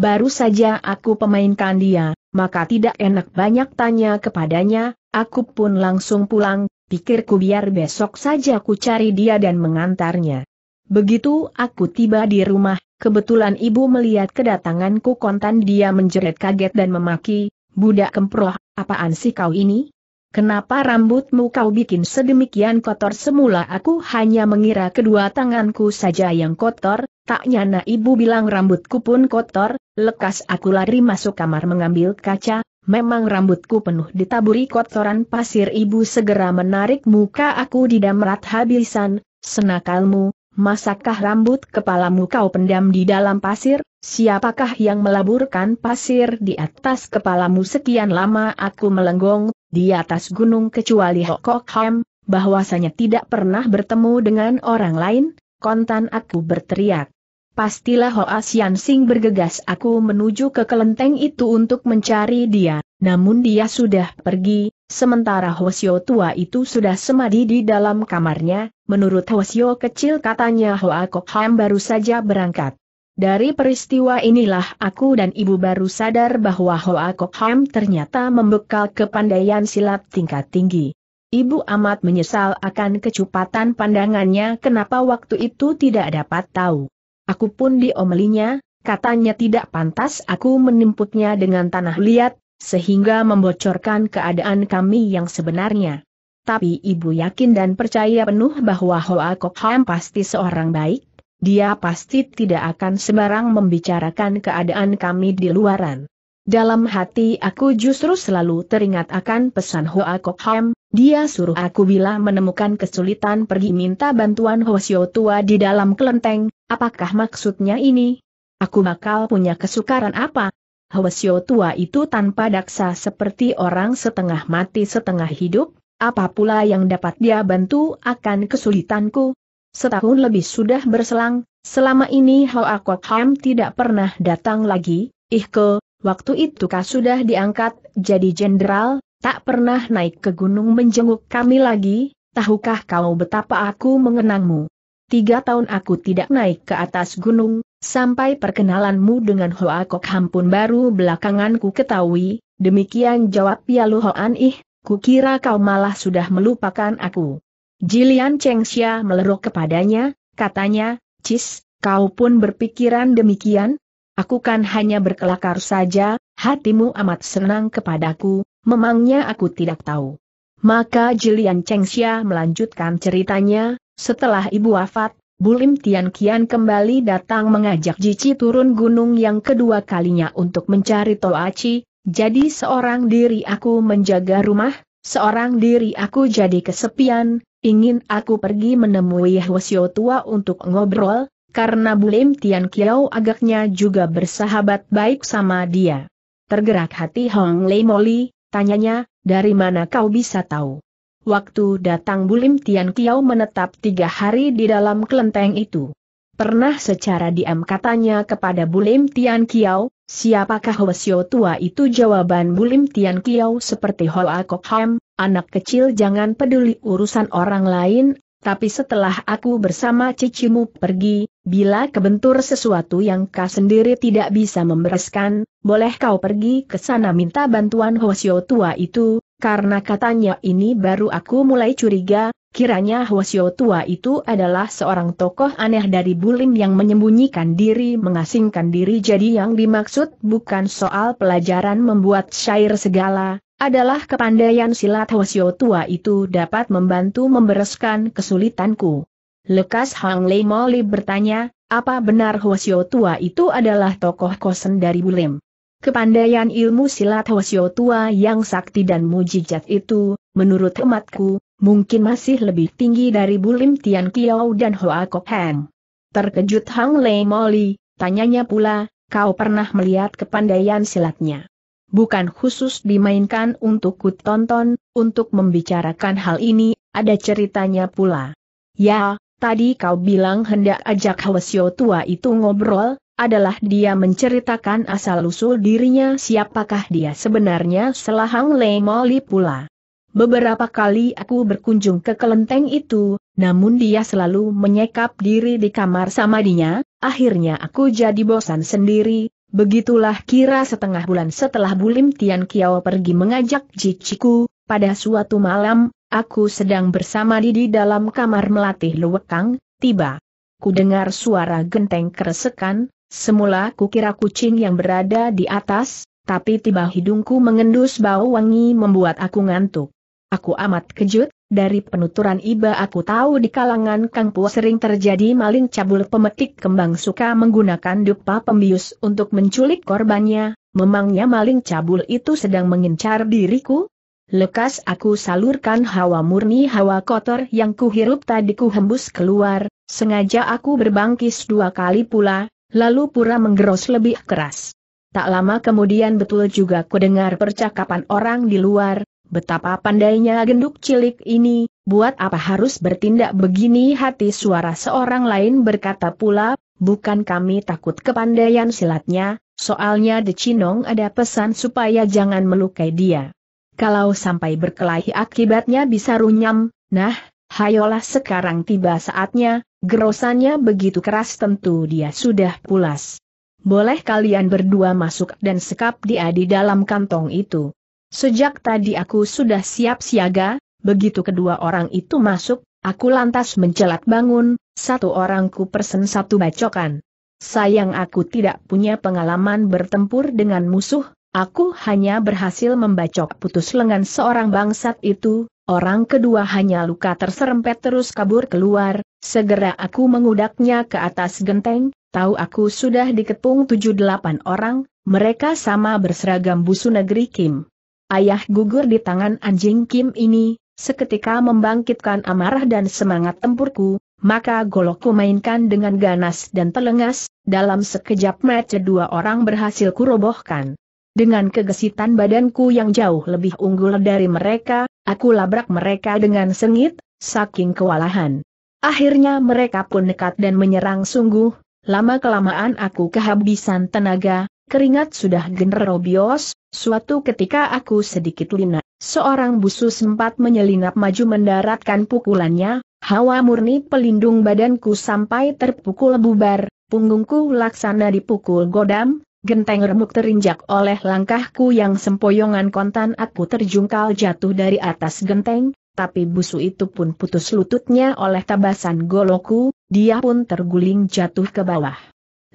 Baru saja aku pemainkan dia, maka tidak enak banyak tanya kepadanya, aku pun langsung pulang, pikirku biar besok saja aku cari dia dan mengantarnya. Begitu aku tiba di rumah, kebetulan ibu melihat kedatanganku kontan dia menjerit kaget dan memaki, budak kemproh, apaan sih kau ini? Kenapa rambutmu kau bikin sedemikian kotor? Semula aku hanya mengira kedua tanganku saja yang kotor, tak nyana ibu bilang rambutku pun kotor, lekas aku lari masuk kamar mengambil kaca, memang rambutku penuh ditaburi kotoran pasir. Ibu segera menarik muka aku didamrat habisan, senakalmu. Masakah rambut kepalamu kau pendam di dalam pasir? Siapakah yang melaburkan pasir di atas kepalamu? Sekian lama aku melenggong, di atas gunung kecuali Hokokham, bahwasanya tidak pernah bertemu dengan orang lain, kontan aku berteriak. Pastilah Hoa Siansing. Bergegas aku menuju ke kelenteng itu untuk mencari dia, namun dia sudah pergi, sementara Huasiao Tua itu sudah semadi di dalam kamarnya. Menurut Hwasyo kecil, katanya Hoa Kohen baru saja berangkat. Dari peristiwa inilah aku dan ibu baru sadar bahwa Hoa Kohen ternyata membekal kepandaian silat tingkat tinggi. Ibu amat menyesal akan kecupatan pandangannya, kenapa waktu itu tidak dapat tahu. Aku pun diomelinya, katanya tidak pantas aku menimputnya dengan tanah liat, sehingga membocorkan keadaan kami yang sebenarnya. Tapi ibu yakin dan percaya penuh bahwa Hoa Kohen pasti seorang baik, dia pasti tidak akan sembarang membicarakan keadaan kami di luaran. Dalam hati aku justru selalu teringat akan pesan Hoa Kohen, dia suruh aku bila menemukan kesulitan pergi minta bantuan Huasiao Tua di dalam kelenteng. Apakah maksudnya ini? Aku bakal punya kesukaran apa? Huasiao Tua itu tanpa daksa seperti orang setengah mati setengah hidup. Apa pula yang dapat dia bantu akan kesulitanku? Setahun lebih sudah berselang, selama ini Hoa Kohen tidak pernah datang lagi. Ihke, waktu itu Kau sudah diangkat jadi jenderal, tak pernah naik ke gunung menjenguk kami lagi. Tahukah kau betapa aku mengenangmu? Tiga tahun aku tidak naik ke atas gunung, sampai perkenalanmu dengan Hoa Kohen pun baru belakangan ku ketahui. Demikian jawab Yalu Hoan Ih. Kukira kau malah sudah melupakan aku. Lian Cheng Xia melerok kepadanya, katanya, "Cis, kau pun berpikiran demikian? Aku kan hanya berkelakar saja, hatimu amat senang kepadaku, memangnya aku tidak tahu." Maka Lian Cheng Xia melanjutkan ceritanya, setelah ibu wafat, Bulim Tian Kiao kembali datang mengajak Cici turun gunung yang kedua kalinya untuk mencari Toachi. Jadi seorang diri aku menjaga rumah, seorang diri aku jadi kesepian, ingin aku pergi menemui Huasiao Tua untuk ngobrol, karena Bulim Tian Kiao agaknya juga bersahabat baik sama dia. Tergerak hati Hang Lei Moli, tanyanya, dari mana kau bisa tahu? Waktu datang Bulim Tian Kiao menetap tiga hari di dalam kelenteng itu. Pernah secara diam katanya kepada Bulim Tian Kiao, siapakah Huasiao Tua itu? Jawaban Bulim Tian Kiao seperti Hoa Kohen, anak kecil jangan peduli urusan orang lain, tapi setelah aku bersama cicimu pergi, bila kebentur sesuatu yang kau sendiri tidak bisa membereskan, boleh kau pergi ke sana minta bantuan Huasiao Tua itu, karena katanya ini baru aku mulai curiga, kiranya Huasiao Tua itu adalah seorang tokoh aneh dari Bulim yang menyembunyikan diri, mengasingkan diri. Jadi yang dimaksud bukan soal pelajaran membuat syair segala, adalah kepandaian silat Huasiao Tua itu dapat membantu membereskan kesulitanku. Lekas Hang Lei Moli bertanya, apa benar Huasiao Tua itu adalah tokoh kosen dari Bulim? Kepandaian ilmu silat Huasiao Tua yang sakti dan mujizat itu, menurut hematku, mungkin masih lebih tinggi dari Bulim Tian Kiao dan Hoa Kohen. Terkejut Hang Lei Moli, tanyanya pula, kau pernah melihat kepandaian silatnya? Bukan khusus dimainkan untuk kutonton, untuk membicarakan hal ini, ada ceritanya pula. Ya, tadi kau bilang hendak ajak Huasiao Tua itu ngobrol, adalah dia menceritakan asal-usul dirinya. Siapakah dia sebenarnya? Selah Hang Lei Moli pula. Beberapa kali aku berkunjung ke kelenteng itu, namun dia selalu menyekap diri di kamar samadinya, akhirnya aku jadi bosan sendiri. Begitulah kira setengah bulan setelah Bulim Tian Kiao pergi mengajak Jiciku, pada suatu malam, aku sedang bersamadi di dalam kamar melatih lwekang, tiba. Ku dengar suara genteng keresekan, semula ku kira kucing yang berada di atas, tapi tiba hidungku mengendus bau wangi membuat aku ngantuk. Aku amat kejut, dari penuturan iba aku tahu di kalangan Kangpo sering terjadi maling cabul pemetik kembang suka menggunakan dupa pembius untuk menculik korbannya, memangnya maling cabul itu sedang mengincar diriku? Lekas aku salurkan hawa murni hawa kotor yang kuhirup tadi kuhembus keluar, sengaja aku berbangkis dua kali pula, lalu pura menggeros lebih keras. Tak lama kemudian betul juga kudengar percakapan orang di luar. Betapa pandainya genduk cilik ini, buat apa harus bertindak begini? Hati suara seorang lain berkata pula, bukan kami takut kepandaian silatnya, soalnya di Cinong ada pesan supaya jangan melukai dia. Kalau sampai berkelahi akibatnya bisa runyam. Nah, hayolah sekarang tiba saatnya, gerosannya begitu keras tentu dia sudah pulas. Boleh kalian berdua masuk dan sekap dia di dalam kantong itu. Sejak tadi aku sudah siap siaga, begitu kedua orang itu masuk, aku lantas mencelat bangun, satu orang ku persen satu bacokan. Sayang aku tidak punya pengalaman bertempur dengan musuh, aku hanya berhasil membacok putus lengan seorang bangsat itu, orang kedua hanya luka terserempet terus kabur keluar, segera aku mengudaknya ke atas genteng, tahu aku sudah dikepung tujuh delapan orang, mereka sama berseragam busu negeri Kim. Ayah gugur di tangan anjing Kim ini, seketika membangkitkan amarah dan semangat tempurku, maka golokku mainkan dengan ganas dan telengas, dalam sekejap mata dua orang berhasil kurobohkan. Dengan kegesitan badanku yang jauh lebih unggul dari mereka, aku labrak mereka dengan sengit, saking kewalahan. Akhirnya mereka pun nekat dan menyerang sungguh, lama-kelamaan aku kehabisan tenaga, keringat sudah generobios. Suatu ketika aku sedikit lina, seorang busu sempat menyelinap maju mendaratkan pukulannya, hawa murni pelindung badanku sampai terpukul bubar, punggungku laksana dipukul godam, genteng remuk terinjak oleh langkahku yang sempoyongan kontan aku terjungkal jatuh dari atas genteng, tapi busu itu pun putus lututnya oleh tabasan golokku, dia pun terguling jatuh ke bawah.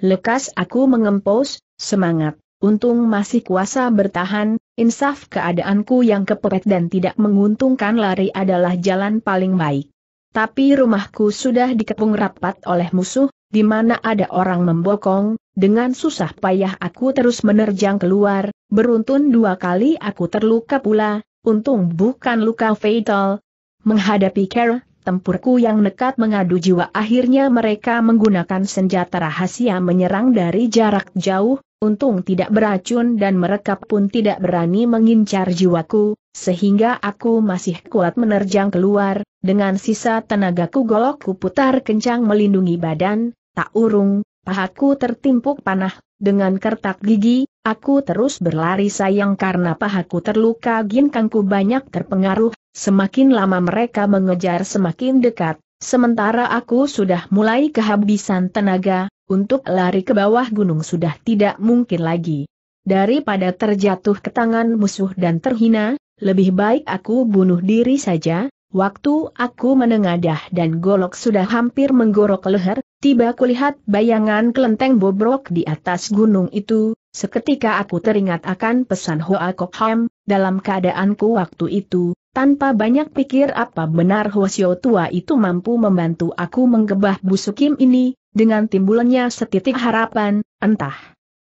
Lekas aku mengempos, semangat. Untung masih kuasa bertahan, insaf keadaanku yang kepepet dan tidak menguntungkan lari adalah jalan paling baik. Tapi rumahku sudah dikepung rapat oleh musuh, di mana ada orang membokong, dengan susah payah aku terus menerjang keluar, beruntun dua kali aku terluka pula, untung bukan luka fatal. Menghadapi cara tempurku yang nekat mengadu jiwa akhirnya mereka menggunakan senjata rahasia menyerang dari jarak jauh, untung tidak beracun dan mereka pun tidak berani mengincar jiwaku, sehingga aku masih kuat menerjang keluar, dengan sisa tenagaku golokku putar kencang melindungi badan, tak urung, pahaku tertimpuk panah, dengan kertak gigi, aku terus berlari sayang karena pahaku terluka ginkangku banyak terpengaruh, semakin lama mereka mengejar semakin dekat, sementara aku sudah mulai kehabisan tenaga. Untuk lari ke bawah gunung sudah tidak mungkin lagi. Daripada terjatuh ke tangan musuh dan terhina, lebih baik aku bunuh diri saja. Waktu aku menengadah dan golok sudah hampir menggorok leher, tiba kulihat bayangan kelenteng bobrok di atas gunung itu. Seketika aku teringat akan pesan Hoa Kohen, dalam keadaanku waktu itu, tanpa banyak pikir apa benar Huasiao Tua itu mampu membantu aku menggebah busu Kim ini. Dengan timbulnya setitik harapan, entah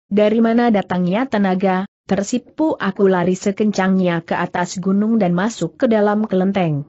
dari mana datangnya tenaga, tersipu aku lari sekencangnya ke atas gunung dan masuk ke dalam kelenteng.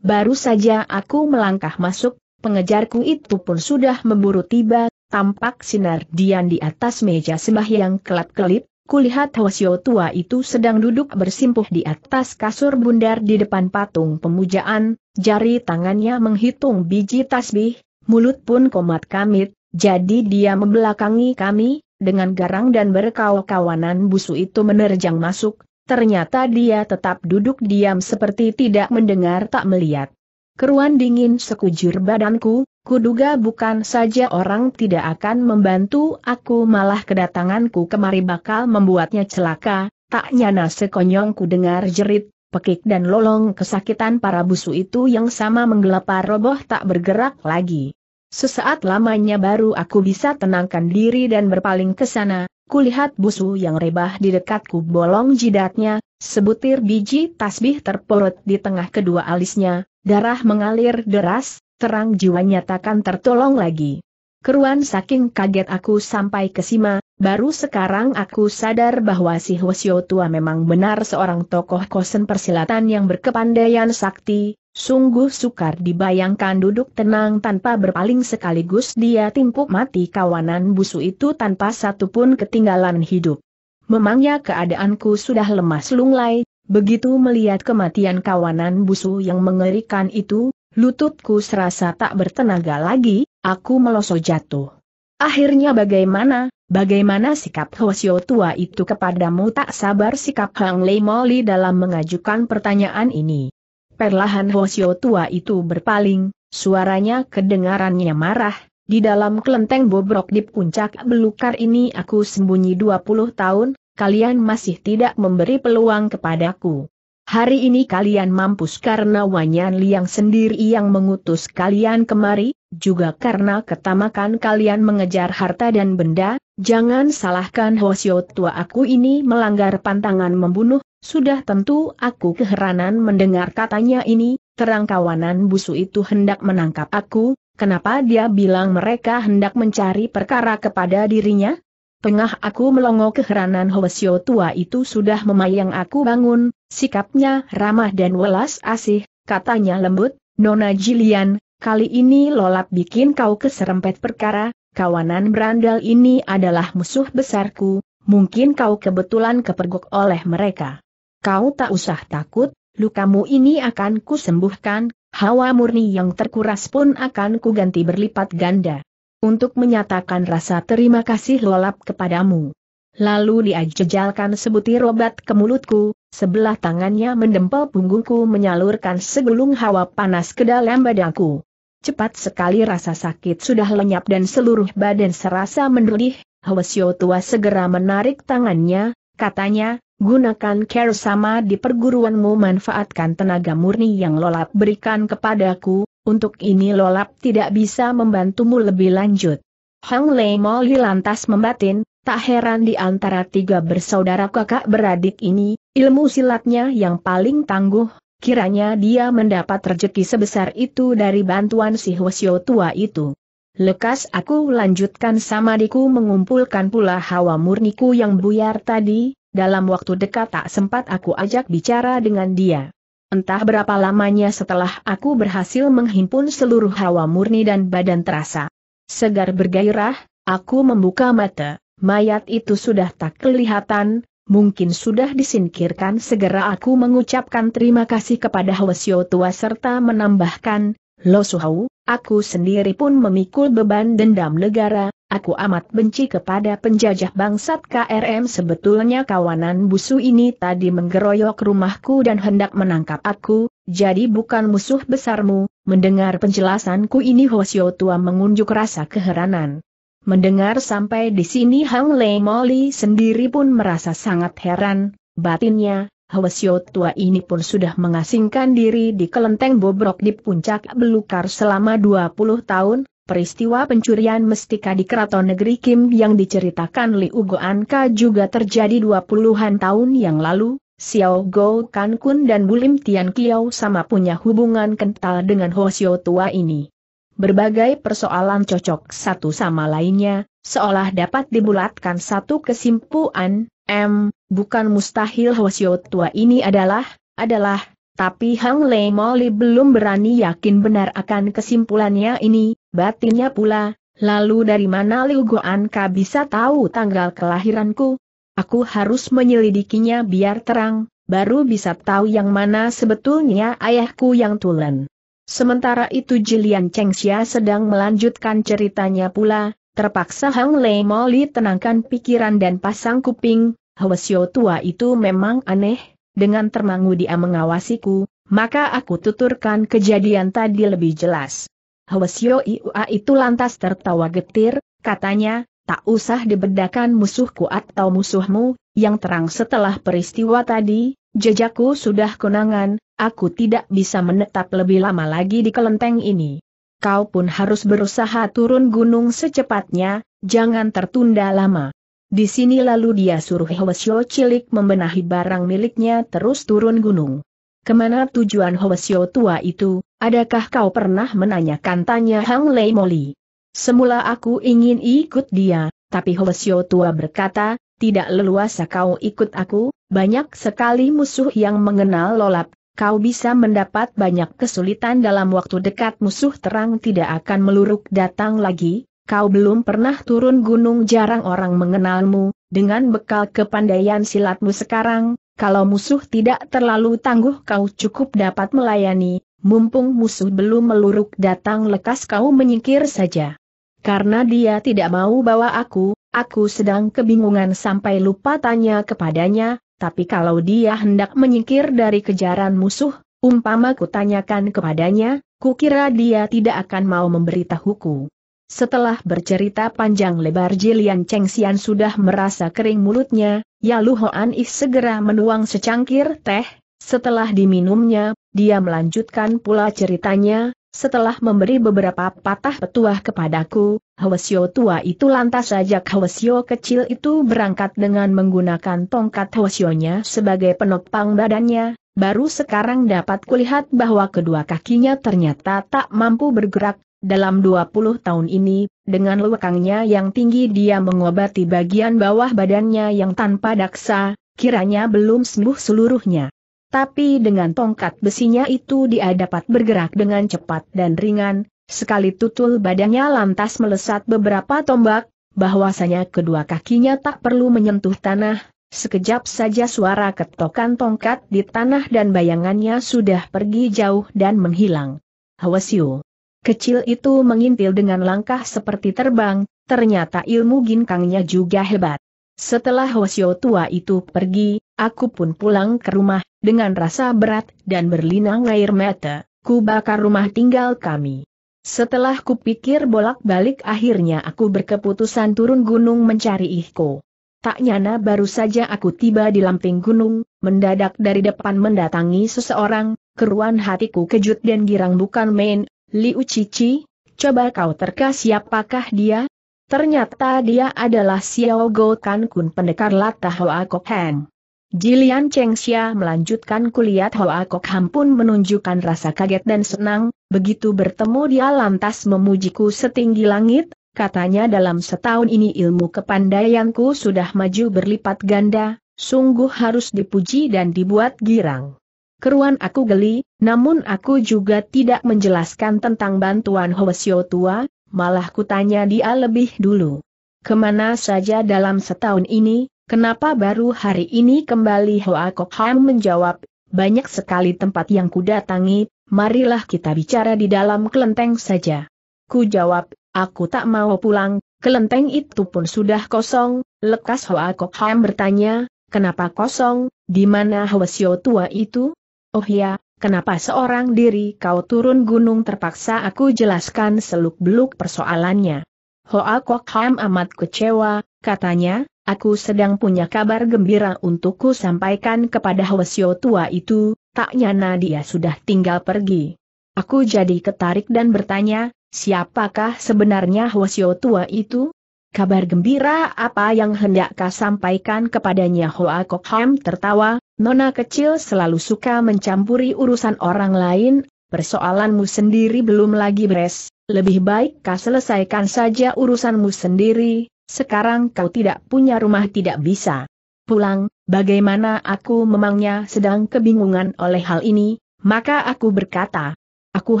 Baru saja aku melangkah masuk, pengejarku itu pun sudah memburu tiba, tampak sinar dian di atas meja sembahyang kelap-kelip, kulihat Huasiao Tua itu sedang duduk bersimpuh di atas kasur bundar di depan patung pemujaan, jari tangannya menghitung biji tasbih. Mulut pun komat kamit, jadi dia membelakangi kami, dengan garang dan berkawan-kawanan busu itu menerjang masuk, ternyata dia tetap duduk diam seperti tidak mendengar tak melihat. Keruan dingin sekujur badanku, kuduga bukan saja orang tidak akan membantu aku malah kedatanganku kemari bakal membuatnya celaka, tak nyana sekonyongku dengar jerit. Pekik dan lolong kesakitan para busu itu yang sama menggelapar roboh tak bergerak lagi. Sesaat lamanya baru aku bisa tenangkan diri dan berpaling ke sana, kulihat busu yang rebah di dekatku bolong jidatnya, sebutir biji tasbih terporot di tengah kedua alisnya, darah mengalir deras, terang jiwanya takkan tertolong lagi. Keruan saking kaget aku sampai kesima. Baru sekarang aku sadar bahwa si Huasiao Tua memang benar seorang tokoh kosen persilatan yang berkepandaian sakti, sungguh sukar dibayangkan duduk tenang tanpa berpaling sekaligus dia timpuk mati kawanan busu itu tanpa satupun ketinggalan hidup. Memangnya keadaanku sudah lemas lunglai, begitu melihat kematian kawanan busu yang mengerikan itu, lututku serasa tak bertenaga lagi, aku melosot jatuh. Akhirnya bagaimana? Bagaimana sikap Huasiao Tua itu kepadamu? Tak sabar sikap Hang Lei Moli dalam mengajukan pertanyaan ini. Perlahan Huasiao Tua itu berpaling, suaranya kedengarannya marah, di dalam kelenteng bobrok di puncak belukar ini aku sembunyi dua puluh tahun, kalian masih tidak memberi peluang kepadaku. Hari ini kalian mampus karena Wanyan Liang sendiri yang mengutus kalian kemari, juga karena ketamakan kalian mengejar harta dan benda. Jangan salahkan Huasiao Tua aku ini melanggar pantangan membunuh. Sudah tentu aku keheranan mendengar katanya ini, terang kawanan busu itu hendak menangkap aku. Kenapa dia bilang mereka hendak mencari perkara kepada dirinya? Tengah aku melongo keheranan Huasiao Tua itu sudah memayang aku bangun, sikapnya ramah dan welas asih, katanya lembut, Nona Jilian, kali ini lolap bikin kau keserempet perkara, kawanan berandal ini adalah musuh besarku, mungkin kau kebetulan kepergok oleh mereka. Kau tak usah takut, lukamu ini akan kusembuhkan, hawa murni yang terkuras pun akan kuganti berlipat ganda. Untuk menyatakan rasa terima kasih lolap kepadamu. Lalu dia jejalkan sebutir obat ke mulutku, sebelah tangannya mendempel punggungku menyalurkan segulung hawa panas ke dalam badanku. Cepat sekali rasa sakit sudah lenyap dan seluruh badan serasa mendidih. Huasiao Tua segera menarik tangannya, katanya, gunakan care sama di perguruanmu, manfaatkan tenaga murni yang lolap berikan kepadaku, untuk ini lolap tidak bisa membantumu lebih lanjut. Hang Lei Moli lantas membatin, tak heran di antara tiga bersaudara kakak beradik ini, ilmu silatnya yang paling tangguh, kiranya dia mendapat rezeki sebesar itu dari bantuan si Huasiao Tua itu. Lekas aku lanjutkan samadiku mengumpulkan pula hawa murniku yang buyar tadi. Dalam waktu dekat tak sempat aku ajak bicara dengan dia. Entah berapa lamanya setelah aku berhasil menghimpun seluruh hawa murni dan badan terasa segar bergairah, aku membuka mata, mayat itu sudah tak kelihatan, mungkin sudah disingkirkan. Segera aku mengucapkan terima kasih kepada Huasiao Tua serta menambahkan, Lo Suhau, aku sendiri pun memikul beban dendam negara. Aku amat benci kepada penjajah bangsat K R M. Sebetulnya kawanan busu ini tadi menggeroyok rumahku dan hendak menangkap aku, jadi bukan musuh besarmu. Mendengar penjelasanku ini Huasiao Tua mengunjuk rasa keheranan. Mendengar sampai di sini Hang Lei Moli sendiri pun merasa sangat heran, batinnya, Huasiao Tua ini pun sudah mengasingkan diri di kelenteng bobrok di puncak belukar selama dua puluh tahun. Peristiwa pencurian mestika di keraton negeri Kim yang diceritakan Liu Guan Ka juga terjadi dua puluhan tahun yang lalu. Xiao Goh Kankun dan Bulim Tian Kiao sama punya hubungan kental dengan Huasiao Tua ini. Berbagai persoalan cocok satu sama lainnya, seolah dapat dibulatkan satu kesimpulan, em, bukan mustahil Huasiao Tua ini adalah, adalah, tapi Hang Lei Moli belum berani yakin benar akan kesimpulannya ini, batinnya pula, lalu dari mana Liu Guan Ka bisa tahu tanggal kelahiranku? Aku harus menyelidikinya biar terang, baru bisa tahu yang mana sebetulnya ayahku yang tulen. Sementara itu Lian Cheng Xia sedang melanjutkan ceritanya pula, terpaksa Hang Lei Moli tenangkan pikiran dan pasang kuping, Huasiao Tua itu memang aneh. Dengan termangu dia mengawasiku, maka aku tuturkan kejadian tadi lebih jelas. Huasiao Tua itu lantas tertawa getir, katanya, tak usah dibedakan musuhku atau musuhmu, yang terang setelah peristiwa tadi, jejakku sudah konangan, aku tidak bisa menetap lebih lama lagi di kelenteng ini. Kau pun harus berusaha turun gunung secepatnya, jangan tertunda lama. Di sini lalu dia suruh Huasiao cilik membenahi barang miliknya terus turun gunung. Kemana tujuan Huasiao Tua itu, adakah kau pernah menanyakan, tanya Hang Lei Moli. Semula aku ingin ikut dia, tapi Huasiao Tua berkata, tidak leluasa kau ikut aku, banyak sekali musuh yang mengenal lolap, kau bisa mendapat banyak kesulitan dalam waktu dekat, musuh terang tidak akan meluruk datang lagi. Kau belum pernah turun gunung, jarang orang mengenalmu, dengan bekal kepandaian silatmu sekarang, kalau musuh tidak terlalu tangguh kau cukup dapat melayani, mumpung musuh belum meluruk datang lekas kau menyingkir saja. Karena dia tidak mau bawa aku, aku sedang kebingungan sampai lupa tanya kepadanya, tapi kalau dia hendak menyingkir dari kejaran musuh, umpama ku tanyakan kepadanya, kukira dia tidak akan mau memberitahuku. Setelah bercerita panjang lebar Lian Cheng Xia sudah merasa kering mulutnya, Yalu Hoan Ih segera menuang secangkir teh, Setelah diminumnya, dia melanjutkan pula ceritanya, setelah memberi beberapa patah petuah kepadaku, Huasiao Tua itu lantas ajak Hwasyo kecil itu berangkat dengan menggunakan tongkat Hwasionya sebagai penopang badannya, baru sekarang dapat kulihat bahwa kedua kakinya ternyata tak mampu bergerak. Dalam dua puluh tahun ini, dengan lewekangnya yang tinggi dia mengobati bagian bawah badannya yang tanpa daksa, kiranya belum sembuh seluruhnya. Tapi dengan tongkat besinya itu dia dapat bergerak dengan cepat dan ringan, sekali tutul badannya lantas melesat beberapa tombak, bahwasanya kedua kakinya tak perlu menyentuh tanah, sekejap saja suara ketokan tongkat di tanah dan bayangannya sudah pergi jauh dan menghilang. Hwasyo kecil itu mengintil dengan langkah seperti terbang, ternyata ilmu ginkangnya juga hebat. Setelah Huasiao Tua itu pergi, aku pun pulang ke rumah, dengan rasa berat dan berlinang air mata, ku bakar rumah tinggal kami. Setelah ku pikir bolak-balik akhirnya aku berkeputusan turun gunung mencari Ihko. Tak nyana baru saja aku tiba di lamping gunung, mendadak dari depan mendatangi seseorang, keruan hatiku kejut dan girang bukan main. Liu Cici, coba kau terka siapakah dia? Ternyata dia adalah Xiao Goh Kankun pendekar latah Hoa Kohen. Lian Cheng Xia melanjutkan kulihat Hoa Kohen pun menunjukkan rasa kaget dan senang, begitu bertemu dia lantas memujiku setinggi langit, katanya dalam setahun ini ilmu kepandaianku sudah maju berlipat ganda, sungguh harus dipuji dan dibuat girang. Keruan aku geli, namun aku juga tidak menjelaskan tentang bantuan Huasiao Tua, malah kutanya dia lebih dulu. Kemana saja dalam setahun ini, kenapa baru hari ini kembali? Hoa Kohen menjawab, banyak sekali tempat yang kudatangi, marilah kita bicara di dalam kelenteng saja. Ku jawab, aku tak mau pulang, kelenteng itu pun sudah kosong. Lekas Hoa Kohen bertanya, kenapa kosong, di mana Huasiao Tua itu? Oh ya, kenapa seorang diri kau turun gunung? Terpaksa aku jelaskan seluk-beluk persoalannya. Hoa Kohen amat kecewa, katanya, aku sedang punya kabar gembira untukku sampaikan kepada Huasiao Tua itu, tak nyana dia sudah tinggal pergi. Aku jadi ketarik dan bertanya, siapakah sebenarnya Huasiao Tua itu? Kabar gembira apa yang hendak kau sampaikan kepadanya? Hoa Kohen tertawa, nona kecil selalu suka mencampuri urusan orang lain, persoalanmu sendiri belum lagi beres, lebih baik kau selesaikan saja urusanmu sendiri, sekarang kau tidak punya rumah tidak bisa pulang, bagaimana? Aku memangnya sedang kebingungan oleh hal ini, maka aku berkata, aku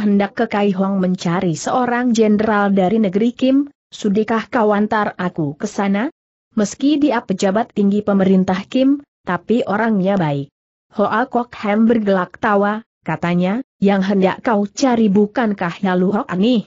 hendak ke Kaihong mencari seorang jenderal dari negeri Kim, sudikah kau antar aku ke sana? Meski dia pejabat tinggi pemerintah Kim, tapi orangnya baik. Hoa Kohen bergelak tawa, katanya, yang hendak kau cari bukankah Yalu Hoan Ih?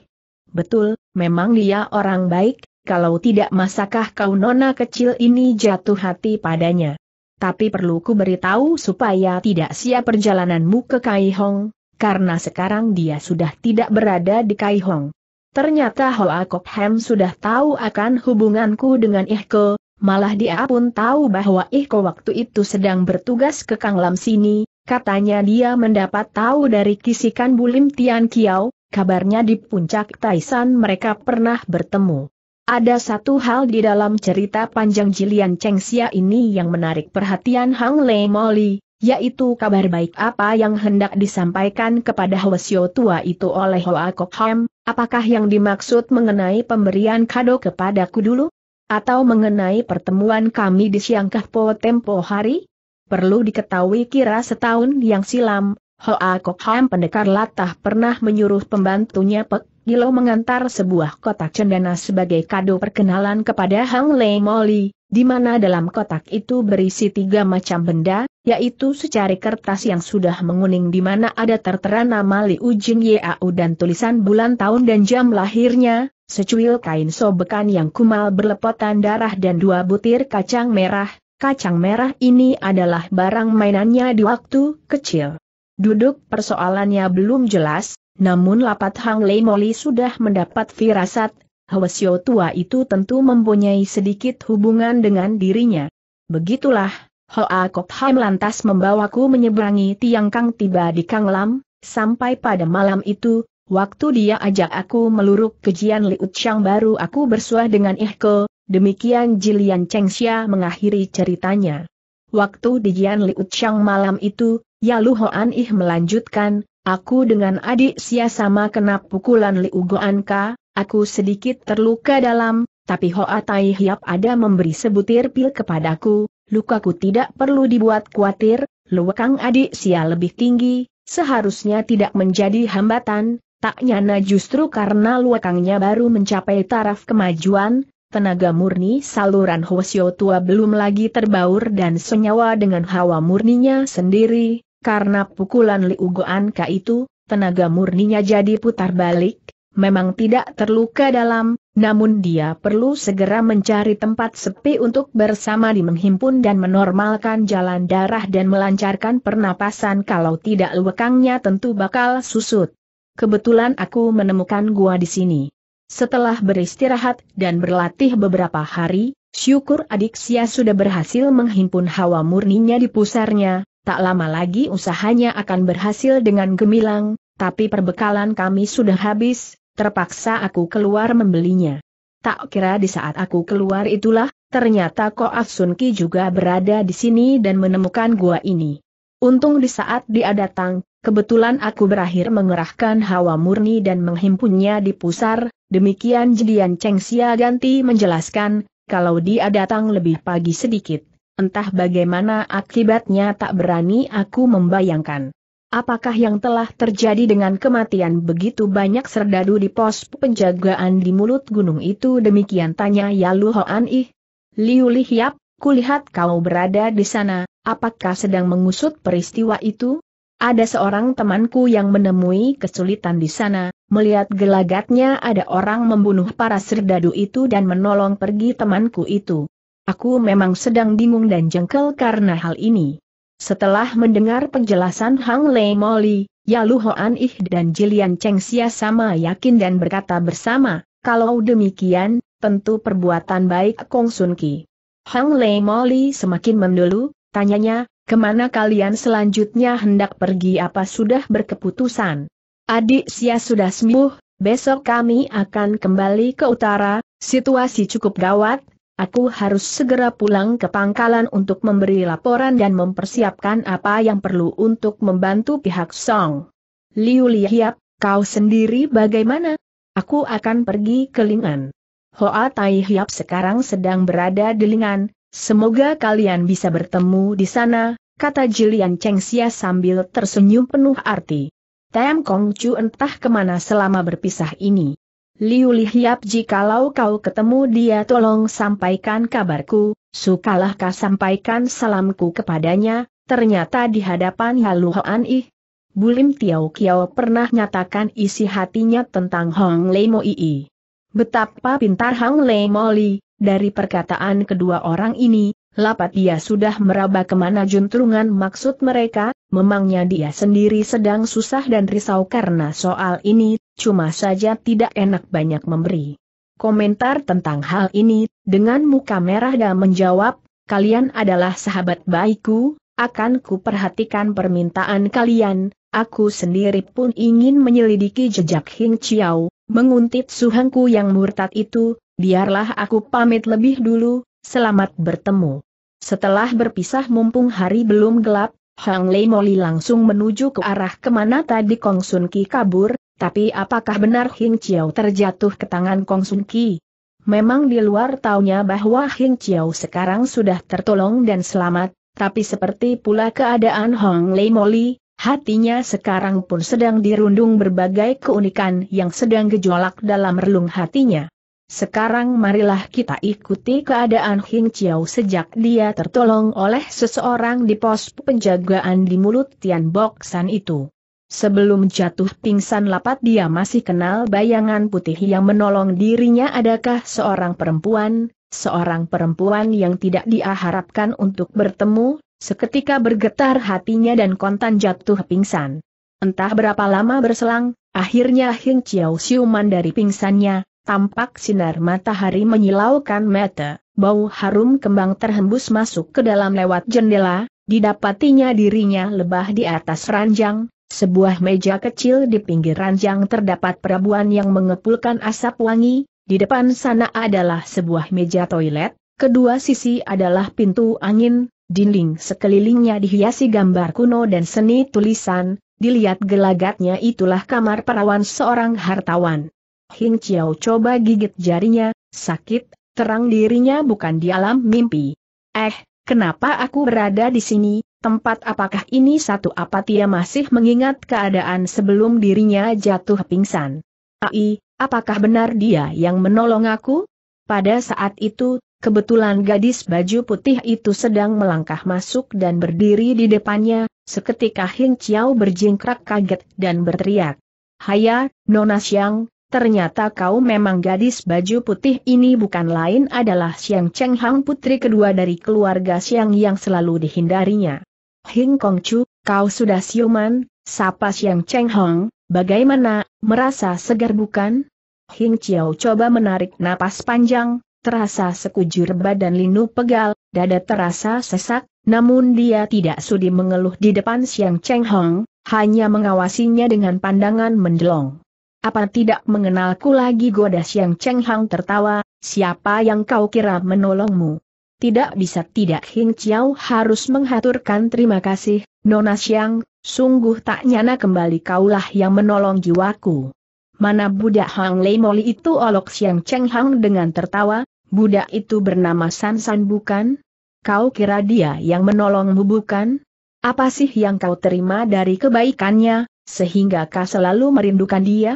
Betul, memang dia orang baik, kalau tidak masakah kau nona kecil ini jatuh hati padanya. Tapi perlu ku beritahu supaya tidak sia perjalananmu ke Kaihong, karena sekarang dia sudah tidak berada di Kaihong. Ternyata Hoa Kohen sudah tahu akan hubunganku dengan Ihko, malah dia pun tahu bahwa Ihko waktu itu sedang bertugas ke Kanglam sini, katanya dia mendapat tahu dari kisikan Bulim Tian Kiao, kabarnya di puncak Taisan mereka pernah bertemu. Ada satu hal di dalam cerita panjang Lian Cheng Xia ini yang menarik perhatian Hang Lei Moli, yaitu kabar baik apa yang hendak disampaikan kepada Huasiao Tua itu oleh Hoa Kohen. Apakah yang dimaksud mengenai pemberian kado kepadaku dulu? Atau mengenai pertemuan kami di Siang Pek Hang tempo hari? Perlu diketahui kira setahun yang silam, Hoa Kohen pendekar latah pernah menyuruh pembantunya Pek Gilo mengantar sebuah kotak cendana sebagai kado perkenalan kepada Hang Lei Moli, di mana dalam kotak itu berisi tiga macam benda, yaitu secari kertas yang sudah menguning di mana ada tertera nama Liu Guan Ka dan tulisan bulan tahun dan jam lahirnya, secuil kain sobekan yang kumal berlepotan darah dan dua butir kacang merah. Kacang merah ini adalah barang mainannya di waktu kecil. Duduk persoalannya belum jelas, namun lapat Hang Lei Moli sudah mendapat firasat, Huasiao Tua itu tentu mempunyai sedikit hubungan dengan dirinya. Begitulah, Hoa Kohen lantas membawaku menyeberangi tiang Kang tiba di Kang Lam, sampai pada malam itu, waktu dia ajak aku meluruk ke Jian Li Uchang baru aku bersuah dengan Ihko, demikian Lian Cheng Xia mengakhiri ceritanya. Waktu di Jian Li Uchang malam itu, Yalu Hoan Ih melanjutkan, aku dengan adik Xia sama kena pukulan Liu Guan Ka, aku sedikit terluka dalam, tapi Hoa Tai Hiap ada memberi sebutir pil kepadaku, lukaku tidak perlu dibuat khawatir, Lwekang adik Xia lebih tinggi, seharusnya tidak menjadi hambatan. Tak nyana justru karena luakangnya baru mencapai taraf kemajuan, tenaga murni saluran Huasiao Tua belum lagi terbaur dan senyawa dengan hawa murninya sendiri, karena pukulan Liu Guan Ka itu, tenaga murninya jadi putar balik, memang tidak terluka dalam, namun dia perlu segera mencari tempat sepi untuk bersama di menghimpun dan menormalkan jalan darah dan melancarkan pernapasan, kalau tidak luakangnya tentu bakal susut. Kebetulan aku menemukan gua di sini. Setelah beristirahat dan berlatih beberapa hari, syukur adik Xia sudah berhasil menghimpun hawa murninya di pusarnya, tak lama lagi usahanya akan berhasil dengan gemilang, tapi perbekalan kami sudah habis, terpaksa aku keluar membelinya. Tak kira di saat aku keluar itulah, ternyata Kongsun Ki juga berada di sini dan menemukan gua ini. Untung di saat dia datang, kebetulan aku berakhir mengerahkan hawa murni dan menghimpunnya di pusar, demikian Lian Cheng Xia ganti menjelaskan, kalau dia datang lebih pagi sedikit, entah bagaimana akibatnya tak berani aku membayangkan. Apakah yang telah terjadi dengan kematian begitu banyak serdadu di pos penjagaan di mulut gunung itu? Demikian tanya Yalu Hoan Ih. Liu Lihiap, kulihat kau berada di sana, apakah sedang mengusut peristiwa itu? Ada seorang temanku yang menemui kesulitan di sana, melihat gelagatnya ada orang membunuh para serdadu itu dan menolong pergi temanku itu. Aku memang sedang bingung dan jengkel karena hal ini. Setelah mendengar penjelasan Hang Lei Moli, Yalu Hoan Ih dan Lian Cheng Xia sama yakin dan berkata bersama, kalau demikian, tentu perbuatan baik Kongsun Ki. Hang Lei Moli semakin mendulu, tanyanya, kemana kalian selanjutnya hendak pergi? Apa sudah berkeputusan? Adik Xia sudah sembuh, besok kami akan kembali ke utara, situasi cukup gawat, aku harus segera pulang ke pangkalan untuk memberi laporan dan mempersiapkan apa yang perlu untuk membantu pihak Song. Liu Lihiap, kau sendiri bagaimana? Aku akan pergi ke Lingan. Hoa Tai Hiap sekarang sedang berada di Lingan. Semoga kalian bisa bertemu di sana, kata Lian Cheng Xia sambil tersenyum penuh arti. Tem Kong Chu entah kemana selama berpisah ini. Liu Lihiap, jikalau kau ketemu dia tolong sampaikan kabarku, sukalah kau sampaikan salamku kepadanya, ternyata di hadapan Yalu Hoan Ih. Bulim Tian Kiao pernah nyatakan isi hatinya tentang Hang Lei Moli. Betapa pintar Hang Lei Moli. Dari perkataan kedua orang ini, lapat dia sudah meraba kemana juntrungan maksud mereka, memangnya dia sendiri sedang susah dan risau karena soal ini, cuma saja tidak enak banyak memberi komentar tentang hal ini, dengan muka merah dan menjawab, kalian adalah sahabat baikku, akan kuperhatikan permintaan kalian, aku sendiri pun ingin menyelidiki jejak Heng Chiao, menguntit suhengku yang murtad itu. Biarlah aku pamit lebih dulu, selamat bertemu. Setelah berpisah mumpung hari belum gelap, Hang Lei Moli langsung menuju ke arah kemana tadi Kongsun Ki kabur, tapi apakah benar Heng Chiao terjatuh ke tangan Kongsun Ki? Memang di luar taunya bahwa Heng Chiao sekarang sudah tertolong dan selamat, tapi seperti pula keadaan Hang Lei Moli, hatinya sekarang pun sedang dirundung berbagai keunikan yang sedang gejolak dalam relung hatinya. Sekarang marilah kita ikuti keadaan Heng Chiao sejak dia tertolong oleh seseorang di pos penjagaan di mulut Tian Boksan itu. Sebelum jatuh pingsan lapat dia masih kenal bayangan putih yang menolong dirinya. Adakah seorang perempuan, seorang perempuan yang tidak dia harapkan untuk bertemu, seketika bergetar hatinya dan kontan jatuh pingsan. Entah berapa lama berselang, akhirnya Heng Chiao siuman dari pingsannya. Tampak sinar matahari menyilaukan mata, bau harum kembang terhembus masuk ke dalam lewat jendela, didapatinya dirinya lebah di atas ranjang, sebuah meja kecil di pinggir ranjang terdapat perabuan yang mengepulkan asap wangi, di depan sana adalah sebuah meja toilet, kedua sisi adalah pintu angin, dinding sekelilingnya dihiasi gambar kuno dan seni tulisan, dilihat gelagatnya itulah kamar perawan seorang hartawan. Heng Chiao coba gigit jarinya, sakit, terang dirinya bukan di alam mimpi. Eh, kenapa aku berada di sini, tempat apakah ini? Satu apat ia masih mengingat keadaan sebelum dirinya jatuh pingsan. Ai, apakah benar dia yang menolong aku? Pada saat itu, kebetulan gadis baju putih itu sedang melangkah masuk dan berdiri di depannya, seketika Heng Chiao berjingkrak kaget dan berteriak. Haya, Nona Xiang, ternyata kau memang gadis baju putih. Ini bukan lain adalah Xiang Cheng Hong, putri kedua dari keluarga Xiang yang selalu dihindarinya. Heng Kong Chu, kau sudah siuman, sapa Xiang Cheng Hong, bagaimana, merasa segar bukan? Heng Chiao coba menarik napas panjang. Terasa sekujur badan linu pegal, dada terasa sesak, namun dia tidak sudi mengeluh di depan Xiang Cheng Hong, hanya mengawasinya dengan pandangan mendelong. Apa tidak mengenalku lagi, goda Xiang Cheng Hong tertawa, siapa yang kau kira menolongmu? Tidak bisa tidak, Heng Chiao harus menghaturkan terima kasih, Nona Xiang, sungguh tak nyana kembali kaulah yang menolong jiwaku. Mana budak Hang Lei Moli itu, olok Xiang Cheng Hong dengan tertawa. Budak itu bernama Sansan bukan? Kau kira dia yang menolongmu bukan? Apa sih yang kau terima dari kebaikannya, sehingga kau selalu merindukan dia?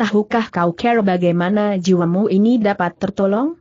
Tahukah kau kira bagaimana jiwamu ini dapat tertolong?